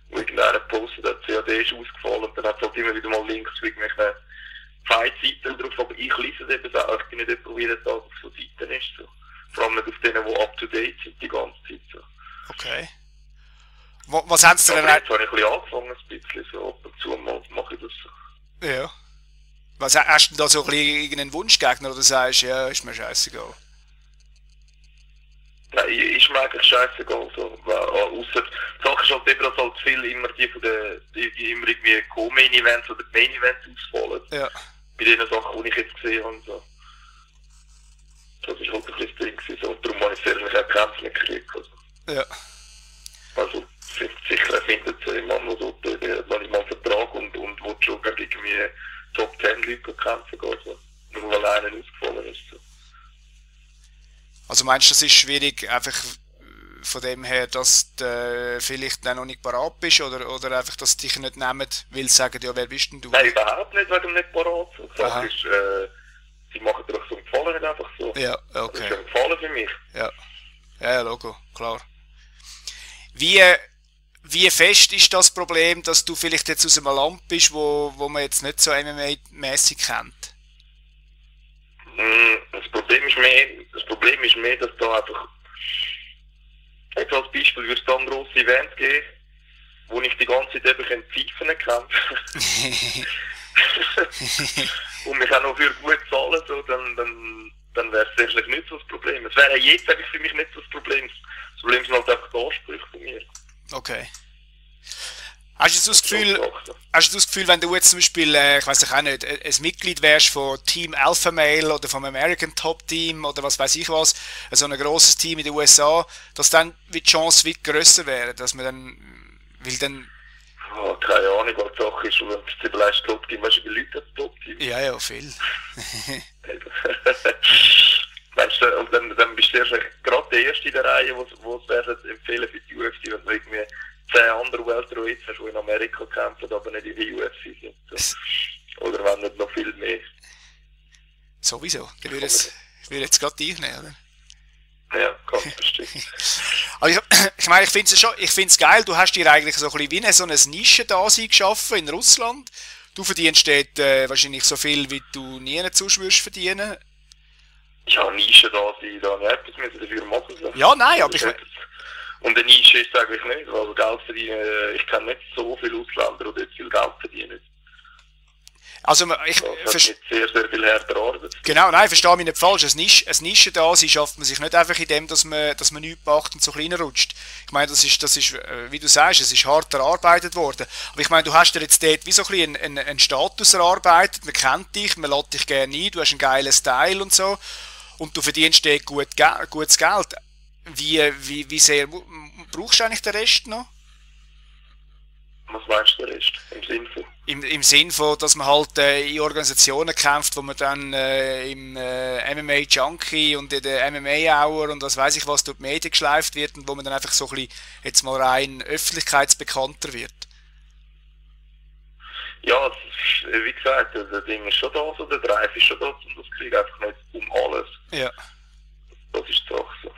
Wo irgendeiner postet, der CAD ist ausgefallen und dann hat es halt immer wieder mal Links zu irgendwelchen Fight-Seiten drauf. Aber ich lese es eben auch. Ich bin nicht jemand, der jeden Tag auf so Seiten ist. So. Vor allem nicht auf denen, die up-to-date sind die ganze Zeit. So. Okay. Was haben Sie denn? Jetzt habe ich ein bisschen angefangen, ein bisschen. So ab und zu mal mache ich das so. Ja. Was, hast du da so ein bisschen irgendeinen Wunschgegner oder sagst, ja, ist mir scheißegal? Nein, ist mir eigentlich scheißegal. So. Ausser, die Sache ist halt eben, dass halt viele immer die immer irgendwie Co-Main-Events oder Main-Events ausfallen. Ja. Bei den Sachen, die ich jetzt gesehen habe. So. Das ist halt ein bisschen das Ding gewesen. So. Darum habe ich selber auch Kämpfe nicht gekriegt. Also. Ja. Also, sicher findet es jemand, der so, wenn ich mal einen Vertrag und wo schon irgendwie Top 10 Leute kämpfen geht. Also. Nur weil einer ausgefallen ist. So. Also meinst du, das ist schwierig, einfach von dem her, dass du vielleicht dann noch nicht parat bist oder einfach, dass dich nicht nehmen, weil sie sagen, ja, wer bist denn du? Nein, überhaupt nicht, weil du nicht parat bist. Das ist, sie machen doch so einen Gefallen nicht einfach so. Ja, okay. Das ist ein Gefallen für mich. Ja, ja, Logo, klar. Wie fest ist das Problem, dass du vielleicht jetzt aus einem Land bist, wo man jetzt nicht so MMA-mäßig kennt? Das Problem ist mehr, dass da einfach, jetzt als Beispiel würde es da ein grosses Event geben, wo ich die ganze Zeit eben Pfeifen kämpfen und mich auch noch für gut zahlen, so, dann wäre es sicherlich nicht so das Problem. Es wäre jetzt eigentlich für mich nicht so das Problem. Das Problem ist halt einfach die Ansprüche von mir. Okay. Hast du das Gefühl, wenn du jetzt zum Beispiel, ich weiß auch nicht, ein Mitglied wärst von Team Alpha Male oder vom American Top Team oder was weiß ich was, so ein grosses Team in den USA, dass dann die Chance weit grösser wäre, dass man dann, weil dann... Oh, keine Ahnung, was die Sache ist, wenn du das vielleicht Top Team hast, wie viele Leute das Top Team? Ja, ja, viel. Weißt du, und dann bist du gerade der Erste in der Reihe, wo es wäre empfehlen für die UFC, wenn du irgendwie 10 andere Weltweit, die in Amerika kämpfen, aber nicht in der UFC sind. So. Oder wenn nicht noch viel mehr. Sowieso, dann würde ich jetzt gerade einnehmen, oder? Ja, ganz bestimmt. Also ich meine, ich finde es geil, du hast dir eigentlich so ein bisschen wie so ein Nischendasein geschaffen in Russland. Du verdienst dort wahrscheinlich so viel, wie du nie sonst würdest verdienen. Ja, Nische da habe ich etwas müssen dafür machen. So. Ja, nein, aber ich... Und eine Nische ist es eigentlich nicht, also Geld verdienen, ich kenne nicht so viele Ausländer, die jetzt viel Geld verdienen. Also ich hat sehr, sehr viel härter Arbeit. Genau, nein, verstehe mich nicht falsch. Eine Nische da schafft man sich nicht einfach in dem, dass man nichts macht und so kleiner rutscht. Ich meine, das ist, wie du sagst, es ist hart erarbeitet worden. Aber ich meine, du hast dir jetzt dort wie so ein bisschen einen Status erarbeitet, man kennt dich, man lädt dich gerne ein, du hast einen geilen Style und so und du verdienst dort gutes Geld. Wie sehr brauchst du eigentlich den Rest noch? Was meinst du den Rest? Im Sinn von? Im Sinn von, dass man halt in Organisationen kämpft, wo man dann im MMA Junkie und in der MMA Hour und was weiß ich was durch die Medien geschleift wird und wo man dann einfach so ein bisschen jetzt mal rein öffentlichkeitsbekannter wird. Ja, wie gesagt, das Ding ist schon da, so der Drive ist schon da und das kriegt einfach nicht um alles. Ja. Das ist die Sache so.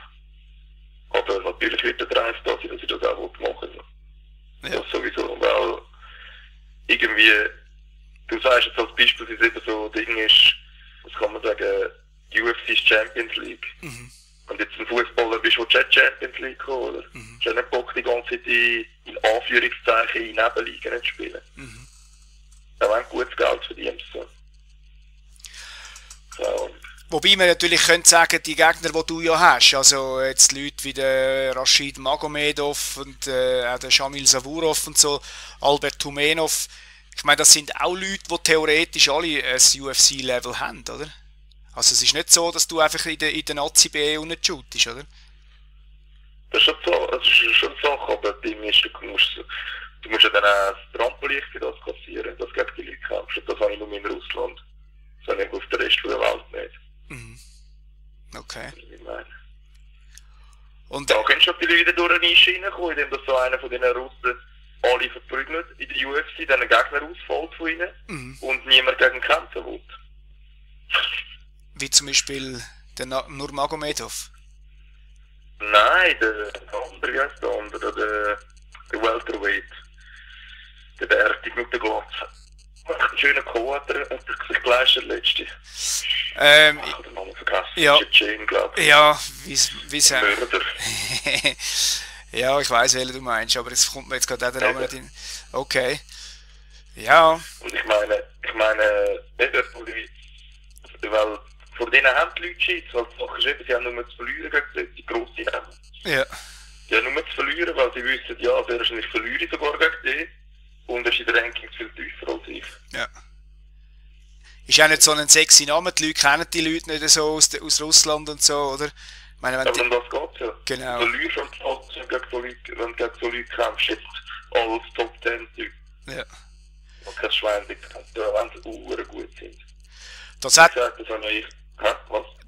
Aber natürlich wird der Drive da sein, dass ich das auch machen will. Ja. Das sowieso, weil irgendwie, du sagst jetzt als Beispiel, dass es eben so ein Ding ist, was kann man sagen, die UFC Champions League. Mhm. Und jetzt ein Fußballer bist du schon Champions League gekommen, oder? Mhm. Du hast nicht Bock, die ganze Zeit in Anführungszeichen in Nebenligen zu spielen. Mhm. Das wäre ein gutes Geld für die Ämste. So. Wobei man natürlich könnte sagen, die Gegner, die du ja hast, also jetzt Leute wie der Rashid Magomedov und auch der Shamil Savurov und so, Albert Tumenov, ich meine, das sind auch Leute, die theoretisch alle ein UFC-Level haben, oder? Also es ist nicht so, dass du einfach in der Nazi-BE unten shootest, oder? Das ist schon so, das ist schon so, aber du musst ja dann das Rampenlicht für das kassieren, das gegen die Leute kämpfst. Das habe ich nur in Russland, das habe ich auf der Rest der Welt nicht. Mhm. Okay. Ich meine. Und da kannst du natürlich wieder durch eine Nische reinkommen, indem das so einer von diesen Russen alle verprügelt, in der UFC dann einen Gegner ausfällt von ihnen und niemand gegen kämpfen will. Wie zum Beispiel der Nurmagomedov? Nein, der andere, der Welterweight. Der Bärtig mit der Glatze. Ein schöner Koder und sich gleich der letzte. Ich habe den Namen vergessen. Ja. Tschetschen, glaube ich. Ja, wie es ja, ich weiss, welchen du meinst, aber es kommt mir jetzt gerade auch der Name nicht hin. Okay. Ja. Und ich meine, weil vor denen haben die Leute Scheiss, weil die Sache ist eben, sie haben nur zu verlieren gegen die grossen Namen. Ja. Die haben nur zu verlieren, weil sie wissen, ja, sehr wahrscheinlich verliere ich sogar gegen die. Und er ist in der Ranking viel tiefer als ich. Ja. Ist auch nicht so ein sexy Name, die Leute kennen die Leute nicht so aus Russland und so, oder? Ich meine, wenn aber um das geht ja. Genau. Du verlierst am Platz, wenn du gegen so Leute kämpfst, jetzt alles Top 10-Typ. Ja. Und kein Schwein bekannt, wenn sie auch gut sind.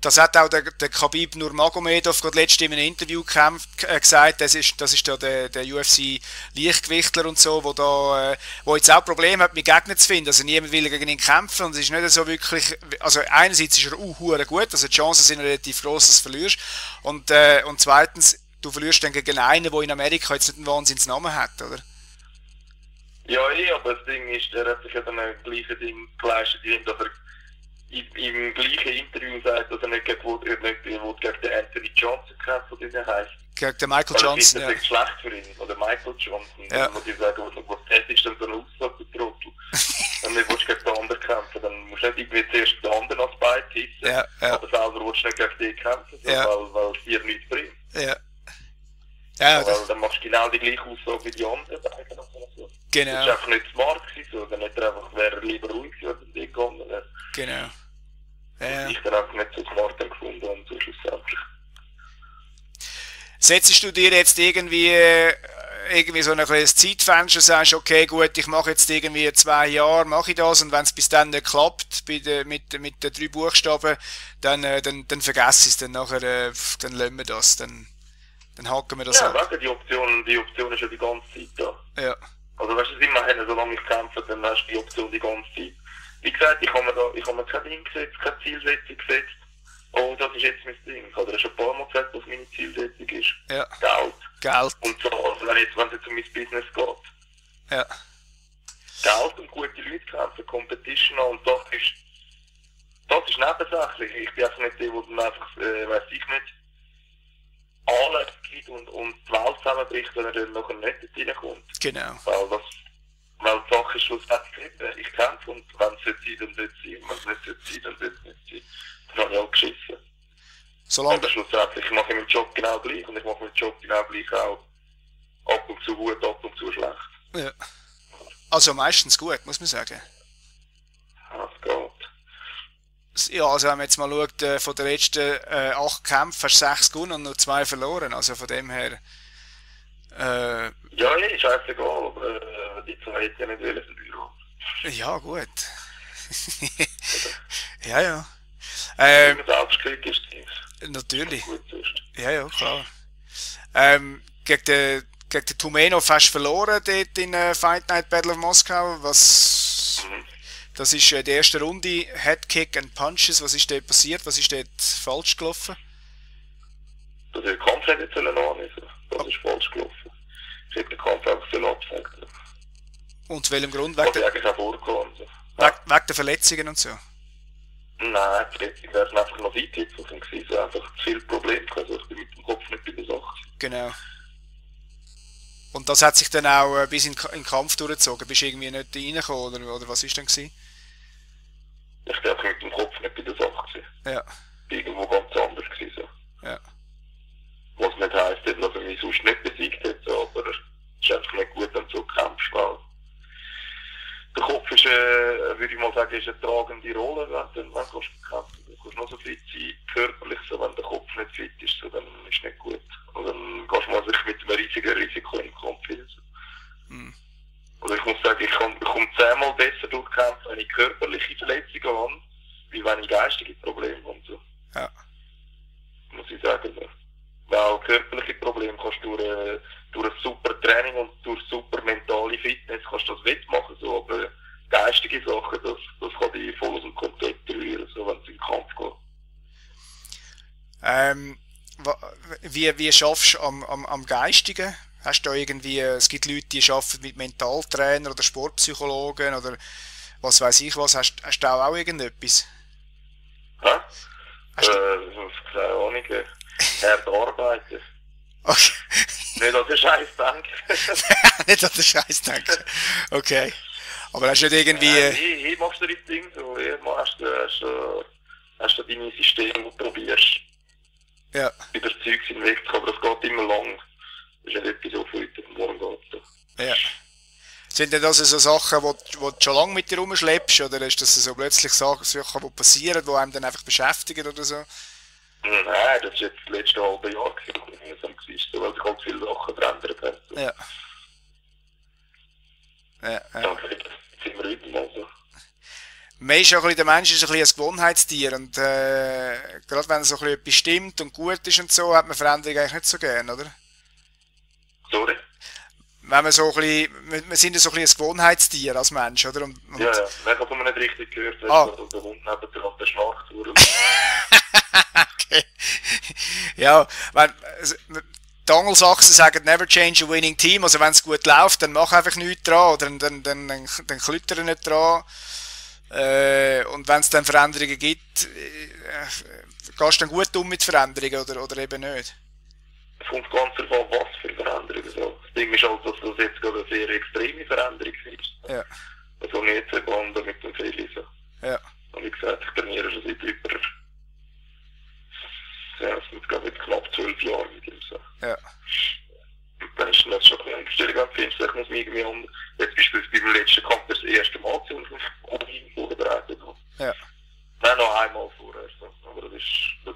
Das hat auch der Khabib Nurmagomedov gerade letztens in einem Interview gesagt, das ist ja der UFC-Leichtgewichtler und so, wo jetzt auch Probleme hat, mit Gegnern zu finden. Also niemand will gegen ihn kämpfen und es ist nicht so wirklich, also einerseits ist er huere gut, also die Chancen sind relativ groß, dass du verlierst und zweitens, du verlierst dann gegen einen, der in Amerika jetzt nicht einen Wahnsinnsnamen hat, oder? Ja, aber das Ding ist, der hat sich ja dann ein gleiches Ding geleistet, dass er im gleichen Interview sagt, dass er nicht gegen den Anthony Johnson kämpft, was er heißt. Gegen den Michael Johnson, ja. Das ist schlecht für ihn, oder Michael Johnson. Ja. Dann muss ich sagen, was ist denn so eine Aussage für Trottel? Wenn du nicht gegen den anderen kämpfen, dann musst du nicht irgendwie zuerst den anderen ans Bein hissen, ja. Aber selber willst du nicht gegen den kämpfen, ja. weil es dir nichts bringt. Ja. Ja, weil dann machst du genau die gleiche Aussage wie die anderen. Also. Genau. Das ist einfach nicht smart gewesen, sondern wäre lieber ruhig gewesen, wenn er gegangen wäre. Genau. Ja. Ich habe auch nicht so smart gefunden und so schlussendlich. Setzest du dir jetzt irgendwie so ein kleines Zeitfenster und sagst, okay gut, ich mache jetzt irgendwie 2 Jahre, mache ich das und wenn es bis dann nicht klappt, mit den 3 Buchstaben, dann vergesse ich es, dann nachher, dann lassen wir das, dann hacken wir das ab. Ja, weißt du, die Option ist ja die ganze Zeit da. Ja. Also weißt du, immerhin, solange ich kämpfe, dann hast du die Option die ganze Zeit. Wie gesagt, ich habe mir kein Ding gesetzt, keine Zielsetzung gesetzt. Oh, das ist jetzt mein Ding. Ich habe schon ein paar Mal gesagt, was meine Zielsetzung ist. Ja. Geld. Und so, also wenn es jetzt um mein Business geht. Ja. Geld und gute Leute kämpfen, Competition und das ist nebensächlich. Ich bin einfach nicht der, wo dann einfach, weiss ich nicht, alle gibt und die Welt zusammenbricht, wenn er dann nachher nicht reinkommt. Genau. Weil die Sache ist schlussendlich, ich kämpfe und wenn es jetzt sein, dann wird es sein. Wenn es nicht jetzt sein, dann wird es nicht sein. Dann habe ich auch geschissen. Aber schlussendlich mache ich meinen Job genau gleich und ich mache meinen Job genau gleich auch ab und zu gut, ab und zu schlecht. Ja. Also meistens gut, muss man sagen. Ja, es geht. Ja, also wenn man jetzt mal schaut, von den letzten 8 Kämpfen hast du 6 gewonnen und nur 2 verloren. Also von dem her... Ja, nee, scheißegal, aber die 2 hätte ja nicht wollen verlieren. Ja, gut. ja. Wenn man selbstkritisch ist. Natürlich. Ja, klar. Gegen den Tumenov hast du verloren dort in Fight Night Battle of Moskau. Das ist die erste Runde, Headkick and Punches. Was ist dort passiert? Was ist dort falsch gelaufen? Dass ich den Kampf nicht annehmen sollen. Das ist falsch gelaufen. Ich hätte den Kampf einfach so abgesagt. Und zu welchem Grund? Wegen der Verletzungen und so? Nein, die Verletzungen wären einfach noch eingetippt und es war einfach zu viel Probleme. Also ich bin mit dem Kopf nicht bei der Sache. Genau. Und das hat sich dann auch bis in den Kampf durchgezogen. Bist du irgendwie nicht reingekommen oder was ist denn gewesen? Ich glaube, ich war mit dem Kopf nicht bei der Sache gewesen. Ja. Irgendwo ganz anders gewesen. So. Ja. Was nicht heisst, dass er mich sonst nicht besiegt hat, so, aber es ist einfach nicht gut, wenn du so kämpfst. Der Kopf ist, würde ich mal sagen, ist eine tragende Rolle, wenn du kämpfst. Du kannst noch so fit sein, körperlich, so, wenn der Kopf nicht fit ist, so, dann ist es nicht gut. Und dann gehst du mal sich mit einem riesigen Risiko in den Kampf hin. So. Mhm. Also ich muss sagen, ich komme 10-mal besser durchkämpfen, wenn ich körperliche Verletzungen habe, wie wenn ich geistige Probleme habe. So. Ja. Muss ich sagen. So. Weil auch körperliche Probleme kannst du durch ein super Training und durch super mentale Fitness kannst du das wettmachen. So. Aber geistige Sachen, das kann dich voll aus dem Konzept rühren, so, wenn es in den Kampf geht. Wie schaffst du am Geistigen? Hast du da irgendwie, es gibt Leute, die arbeiten mit Mentaltrainern oder Sportpsychologen oder was weiß ich was, hast du auch irgendetwas? Hä? Keine Ahnung, hart arbeiten. Okay. Nicht an den Scheiß denken. Nicht an den Scheiß denken, okay. Aber hast du nicht irgendwie... Hier machst du das Ding so, hier hast du deine Systeme, die du probierst. Ja. Über das Zeug hinweg, aber es geht immer lang. Das ist nicht etwas, so für heute und morgen geht. Ja. Sind denn das so Sachen, die du schon lange mit dir rumschleppst? Oder ist das so plötzlich Sachen, die passieren, die einem dann einfach beschäftigen oder so? Nein, das ist jetzt das letzte halbe Jahr gewesen, weil sich halt viele Sachen verändert haben. So. Ja. Ja. Ja, jetzt sind wir heute mal so. Man ist ja der Mensch ist ein Gewohnheitstier und gerade wenn so etwas stimmt und gut ist und so, hat man Veränderung eigentlich nicht so gern, oder? Sorry? Wenn man so wir sind ja so ein Gewohnheitstier als Mensch, oder? Und ja, man hat man nicht richtig gehört, dass der Hund neben dir auf der Schlacht wurde. Okay. Ja, die Angelsachsen sagen, never change a winning team, also wenn es gut läuft, dann mach einfach nichts dran, oder dann klütter nicht dran. Und wenn es dann Veränderungen gibt, gehst du dann gut um mit Veränderungen oder eben nicht? Es kommt ganz darauf an, was für Veränderungen. So. Das Ding ist halt, dass das jetzt gerade eine sehr extreme Veränderung ist. Ja. Also nicht zu banden mit dem Feli. So. Ja. Und wie gesagt, ich trainiere schon seit über knapp 12 Jahren mit ihm. So. Ja. Und dann ist das schon eine Umstellung, wenn du findest, ich muss mich irgendwie um... Jetzt bist du beim letzten Kampf das erste Mal zu ihm vorbereitet. Ja. Nein, noch einmal vorher. So. Aber das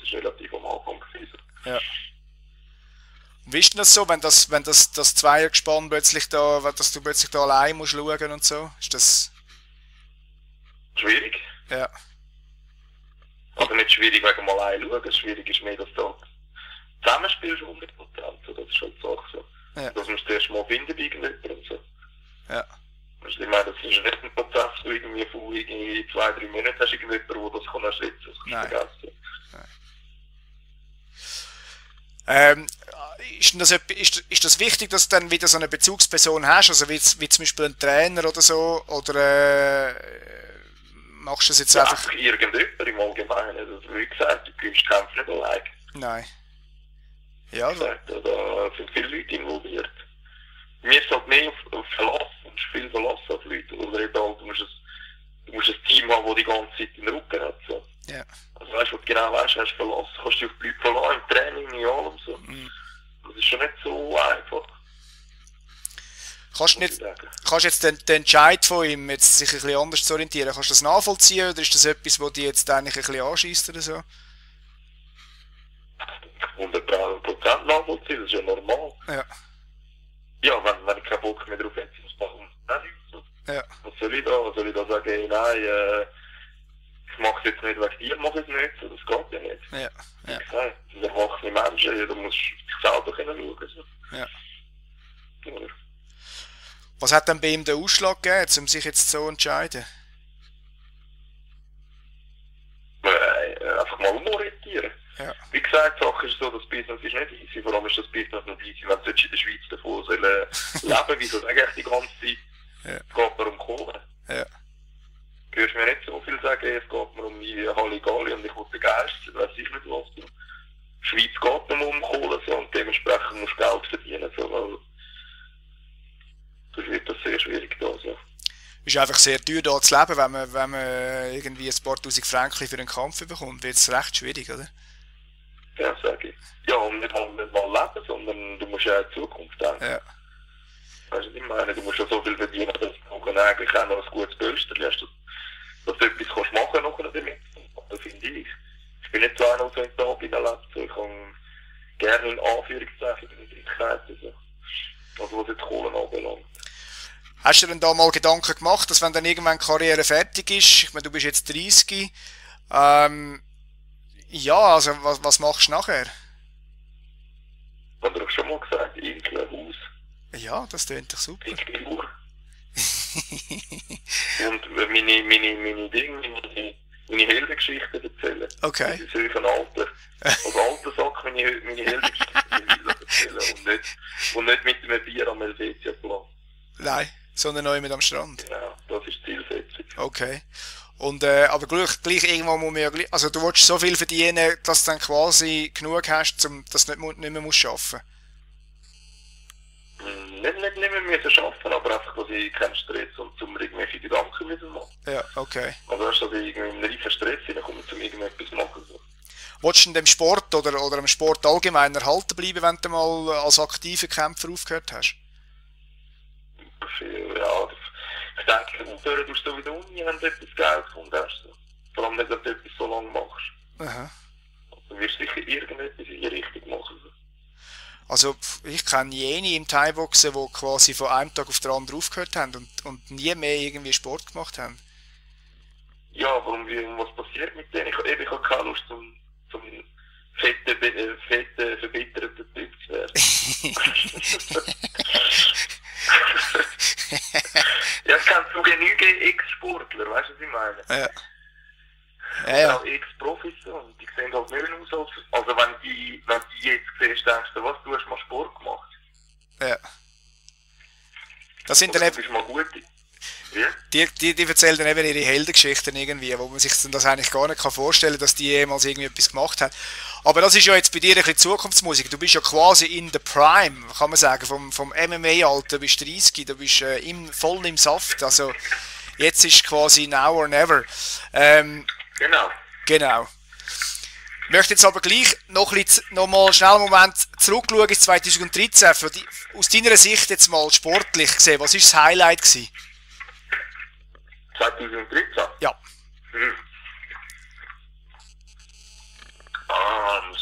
ist relativ am Anfang gewesen. Ja. Wie ist denn das so, wenn das Zweiergespann plötzlich da, dass du plötzlich da allein musst schauen und so? Ist das... Schwierig? Ja. Also nicht schwierig wegen mal allein schauen, schwierig ist mehr, dass du zusammenspielst 100%, so, das ist halt die Sache so. Ja. Dass man es zuerst mal finden bei irgendjemandem und so. Ja. Ich meine, das ist nicht ein Prozess, wo du irgendwie vor 2-3 Monaten hast irgendjemanden, der das kann ersetzen, das kannst du vergessen. Nein. Ist das wichtig, dass du dann wieder so eine Bezugsperson hast, also wie zum Beispiel ein Trainer oder so, oder machst du das jetzt einfach... Ja, irgendjemand im Allgemeinen, also wie gesagt, du gewinnst Kämpfe nicht allein. Nein. Ja, wie gesagt, da sind viele Leute involviert. Mir ist halt mehr auf Verlass und viel Verlass auf Leute, oder eben halt, du musst ein Team haben, das die ganze Zeit den Rücken hat, so. Ja. Also weißt du, was du genau weißt, hast du verlassen, kannst du dich auf die Leute verlassen, im Training, in allem so. Mhm. Das ist schon nicht so einfach. Kannst du jetzt den Entscheid von ihm, jetzt sich ein bisschen anders zu orientieren, kannst du das nachvollziehen oder ist das etwas, was dich jetzt eigentlich ein bisschen anschießt oder so? 100% nachvollziehen, das ist ja normal. Ja. Ja, wenn ich keinen Bock mehr drauf hätte, muss ich das. Ja. Was soll ich da? Was soll ich da sagen? Hey, nein, ich mache es jetzt nicht wegen dir, mache es nicht, so, das geht ja nicht. Ja, ja. Ich sage, das erwachsene Menschen, ja, da musst du selber schauen können. So. Ja. Ja. Was hat denn bei ihm den Ausschlag gegeben, um sich jetzt so zu entscheiden? Einfach mal umorientieren. Ja. Wie gesagt, die Sache ist so, das Business ist nicht easy, vor allem ist das Business nicht easy, wenn du in der Schweiz davon leben sollst, wie soll eigentlich die ganze Zeit, ja. Es geht mir um Kohle. Ja. Du hörst mir nicht so viel sagen, es geht mir um die Halligalli und ich will den Geist, weiss ich nicht was. Die Schweiz geht nur um Kohle so, und dementsprechend musst du Geld verdienen. So, weil schwierig da. Ja. Ist einfach sehr teuer da zu leben, wenn man irgendwie ein paar tausend Franken für einen Kampf bekommt, wird es recht schwierig, oder? Ja, sage ich. Ja, und nicht mal leben, sondern du musst ja in die Zukunft denken. Ja. Weißt du, was ich meine? Du musst ja so viel verdienen, dass du eigentlich auch noch ein gutes Pölsterchen hast, dass du etwas kannst machen kannst damit. Das finde ich. Ich bin nicht so einer, der so in der Leben so. Ich kann gerne in Anführungszeichen in die Sicherheit. Also was jetzt Kohlen anbelangt. Hast du denn da mal Gedanken gemacht, dass wenn dann irgendwann die Karriere fertig ist, ich meine, du bist jetzt 30, ja, also was machst du nachher? Ich habe doch schon mal gesagt, irgendwie ein Haus. Ja, das tönt doch super. Irgendwie Uhr. Und meine Heldengeschichten erzählen. Okay. Das ist ein alter, als alter Sack meine Heldengeschichten erzählen. Und nicht mit einem Bier am Helvetia-Plan. Nein. Sondern noch mit am Strand. Genau, das ist Zielsetzung. Okay. Und, aber gleich irgendwann muss man ja gleich, also du willst so viel verdienen, dass du dann quasi genug hast, um, dass du nicht mehr musst arbeiten. Nicht mehr müssen arbeiten, aber einfach, dass ich keinen Stress und zum irgendwelche Gedanken wieder machen. Ja, okay. Also erst, dass ich irgendwie in einen reifen Stress hineinkomme, um irgendetwas machen so. Willst du in dem Sport oder im Sport allgemein erhalten bleiben, wenn du mal als aktiver Kämpfer aufgehört hast? Ja, ich denke, aufhören tust du wieder Uni, wenn du etwas Geld kommst. Vor allem nicht, wenn du etwas so lange machst. Aha. Du wirst sicher irgendetwas in die Richtung machen. Also ich kenne jene im Thai-Boxen, die quasi von einem Tag auf den anderen aufgehört haben und nie mehr irgendwie Sport gemacht haben. Ja, warum, was passiert mit denen? Ich habe keine Lust, zum fetten, verbitterten Typ zu werden. Ja, es kann so genügend Ex-Sportler, weißt du, was ich meine? Ja. Ja. Auch Ex-Profis, und die sehen halt nicht aus. Also, wenn die jetzt siehst, denkst du, was, du hast mal Sport gemacht. Ja. Das sind dann eben. Du bist mal gut. Ja? Die erzählen dann eben ihre Heldengeschichten irgendwie, wo man sich das eigentlich gar nicht vorstellen kann, dass die jemals irgendwie etwas gemacht haben. Aber das ist ja jetzt bei dir ein bisschen Zukunftsmusik. Du bist ja quasi in der Prime, kann man sagen, vom MMA-Alter bist 30, du bist voll im Saft. Also jetzt ist quasi now or never. Genau. Ich möchte jetzt aber gleich noch mal schnell einen Moment zurückschauen ins 2013. Aus deiner Sicht jetzt mal sportlich gesehen, was war das Highlight gewesen? 2013? Ja. Hm.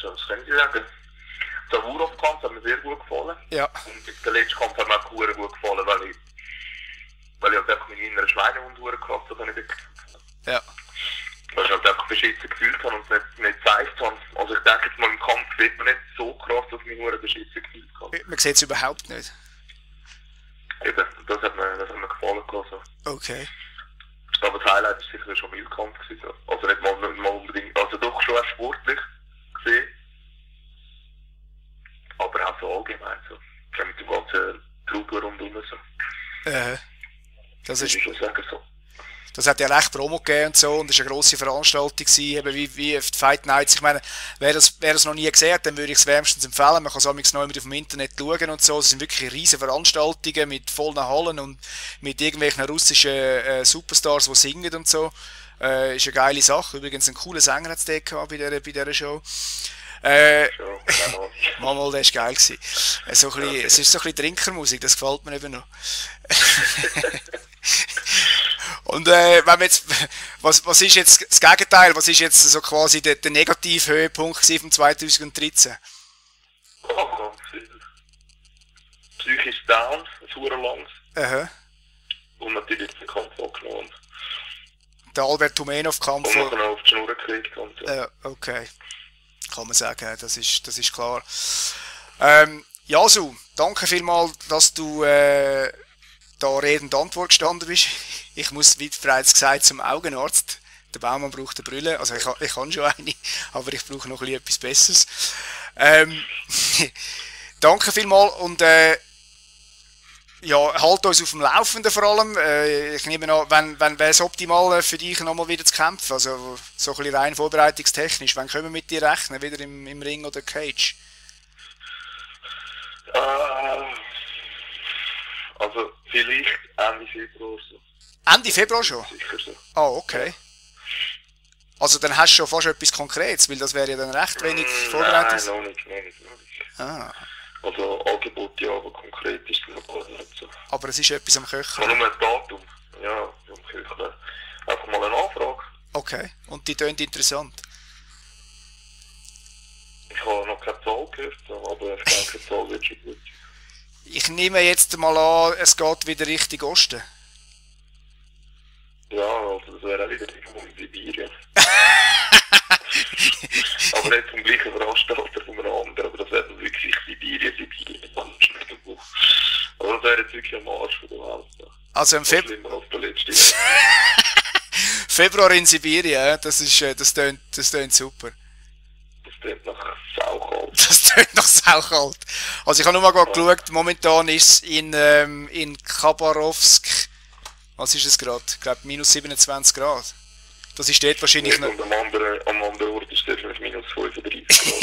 Was können Sie sagen? Der Wurf-Kampf hat mir sehr gut gefallen. Ja. Und der letzte Kampf hat mir auch sehr gut gefallen, weil ich halt einfach meine inneren Schweinehund gehabt habe, den ich bekämpft habe. Ja. Weil ich halt einfach beschissen gefühlt habe und nicht gezeigt habe. Also ich denke jetzt mal, im Kampf wird man nicht so krass auf meine Huren beschissen gefühlt haben. Man sieht es überhaupt nicht. Eben, das hat mir gefallen gelassen. Okay. Aber das Highlight war sicher schon Wildkampf. Also nicht mal unbedingt, also doch schon auch sportlich gesehen. Aber auch so allgemein so. Ja, mit dem ganzen Trubel rundherum so. Das ist, ich würde sagen, so. Das hat ja recht Promo gegeben und so, und das war eine grosse Veranstaltung gewesen, eben wie auf die Fight Nights. Ich meine, wer das noch nie gesehen hat, dann würde ich es wärmstens empfehlen. Man kann es auch noch immer auf dem Internet schauen und so. Es sind wirklich riesige Veranstaltungen mit vollen Hallen und mit irgendwelchen russischen Superstars, die singen und so. Ist eine geile Sache. Übrigens, einen coolen Sänger hat es dort gehabt bei dieser Show. Manchmal, das war geil. So ein bisschen, es ist so ein bisschen Trinkermusik, das gefällt mir eben noch. Und wenn wir jetzt, was ist jetzt das Gegenteil? Was ist jetzt so quasi der negative Höhepunkt von 2013? Oh, ganz viel. Psychisch down, ein Hurenlangs. Aha. Und natürlich den Kampf angenommen. Der Albert Tumenov-Kampf. Und dann auf die Schnur gekriegt. Und so. Okay. Kann man sagen, das ist klar. Yasu, danke vielmals, dass du da Rede und Antwort gestanden bist. Ich muss, wie bereits gesagt, zum Augenarzt. Der Baumann braucht eine Brille. Also ich habe schon eine, aber ich brauche noch etwas Besseres. Danke vielmals und ja, halt uns auf dem Laufenden vor allem. Ich nehme an, wenn wäre es optimal für dich nochmal wieder zu kämpfen? Also so ein bisschen rein vorbereitungstechnisch. Wann können wir mit dir rechnen? Wieder im Ring oder Cage? Also vielleicht Ende Februar so. Ende Februar schon? Sicher so. Ah, okay. Also dann hast du schon fast etwas Konkretes, weil das wäre ja dann recht wenig vorbereitet. Nein, noch nicht. Ah. Also Angebot ja, aber konkret ist das noch nicht so. Aber es ist etwas am Köcheln? Nur ein Datum, ja, am Köcheln. Einfach mal eine Anfrage. Okay, und die tönt interessant. Ich habe noch keine Zahl gehört, aber ich denke, die Zahl wird schon gut. Ich nehme jetzt mal an, es geht wieder Richtung Osten. Ja, also das wäre auch wieder irgendwo in Sibirien. Aber nicht vom gleichen Veranstalter von einem anderen, aber das wäre dann wirklich Sibirien. Aber das wäre jetzt wirklich am Arsch von der Welt. Also im Februar... als der letzte Februar in Sibirien, das tönt super. Das tönt nach saukalt. Also ich habe nur mal geschaut, momentan ist es in Khabarovsk, was ist es gerade? Ich glaube minus 27 Grad. Das ist dort wahrscheinlich noch... Und am anderen Ort ist es minus 35 Grad.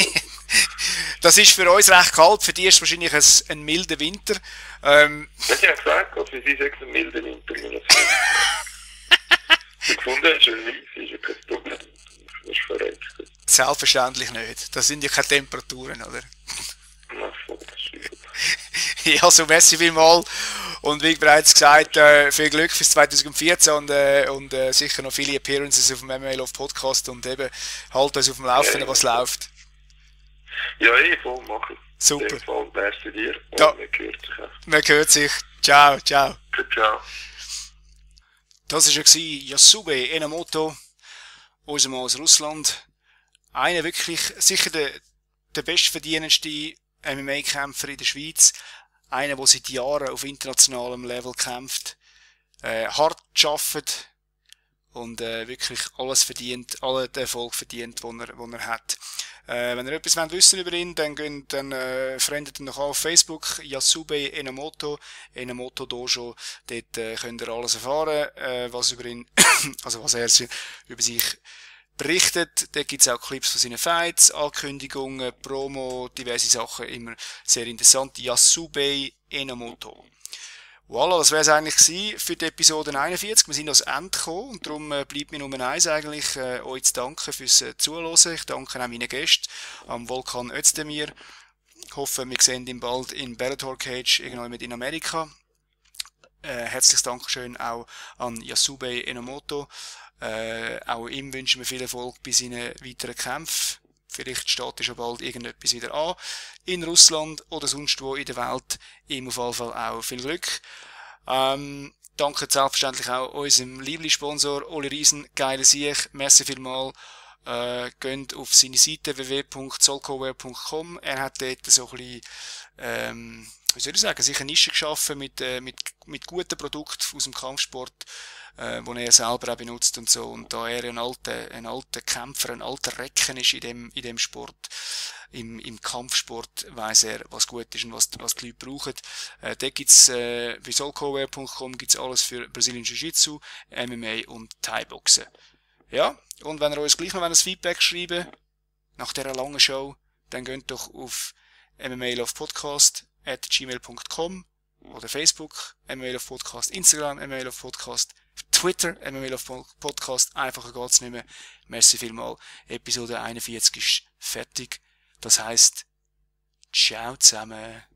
Das ist für uns recht kalt, für die ist es wahrscheinlich ein milder Winter. Ich habe gesagt, für sie ist es ein milder Winter, minus 50 Grad. Sie gefunden haben, schön ist ja kein Problem. Das ist verrückt. Selbstverständlich nicht. Das sind ja keine Temperaturen, oder? Ja, so merci vielmals. Und wie bereits gesagt, viel Glück fürs 2014 und sicher noch viele Appearances auf dem MMA-Love-Podcast und eben halt uns auf dem Laufenden, was läuft. Ja, ich voll mache ich. Super. Merci dir. Und ja. Man hört sich auch. Man hört sich. Ciao, ciao. Ciao. Das war ja Yasubey Enomoto, unser Mann aus Russland. Einer wirklich, sicher der bestverdienendste MMA-Kämpfer in der Schweiz. Einer, der seit Jahren auf internationalem Level kämpft, hart arbeitet und wirklich alles verdient, allen den Erfolg verdient, den er hat. Wenn ihr etwas wissen wollt über ihn, dann verwendet ihn noch auf Facebook, Yasubey Enomoto, Enomoto Dojo. Dort könnt ihr alles erfahren, was über ihn, also was er über sich berichtet. Da gibt's auch Clips von seinen Fights, Ankündigungen, Promo, diverse Sachen, immer sehr interessant. Yasubey Enomoto. Voilà, das wäre es eigentlich gewesen für die Episode 41. Wir sind ans Ende gekommen und darum bleibt mir Nummer 1 eigentlich, euch zu danken fürs Zuhören. Ich danke auch meinen Gästen, am Volkan Özdemir. Ich hoffe, wir sehen ihn bald in Bellator Cage, irgendwann mit in Amerika. Herzliches Dankeschön auch an Yasubey Enomoto. Auch ihm wünschen wir viel Erfolg bei seinen weiteren Kämpfen. Vielleicht steht schon bald irgendetwas wieder an. In Russland oder sonst wo in der Welt. Ihm auf jeden Fall auch viel Glück. Danke selbstverständlich auch unserem Lieblingssponsor Oli Reisen. Geiler Sieg. Merci vielmals. Geht auf seine Seite www.zollcover.com. Er hat dort so ein bisschen, wie soll ich sagen, sich eine Nische geschaffen mit guten Produkten aus dem Kampfsport, wo er selber auch benutzt und so. Und da er ein alter Kämpfer, ein alter Recken ist in dem Sport, im Kampfsport, weiss er, was gut ist und was die Leute brauchen. Dort gibt's, bei zollcover.com gibt's alles für Brazilian Jiu-Jitsu, MMA und Thai-Boxen. Ja, und wenn ihr uns gleich noch ein Feedback schreiben nach dieser langen Show, dann geht doch auf MMA-Love-Podcast@gmail.com oder Facebook, MMA-Love-Podcast, Instagram, MMA-Love-Podcast, Twitter, MMA-Love-Podcast, einfacher geht's nicht mehr. Merci vielmal. Episode 41 ist fertig. Das heisst, ciao zusammen.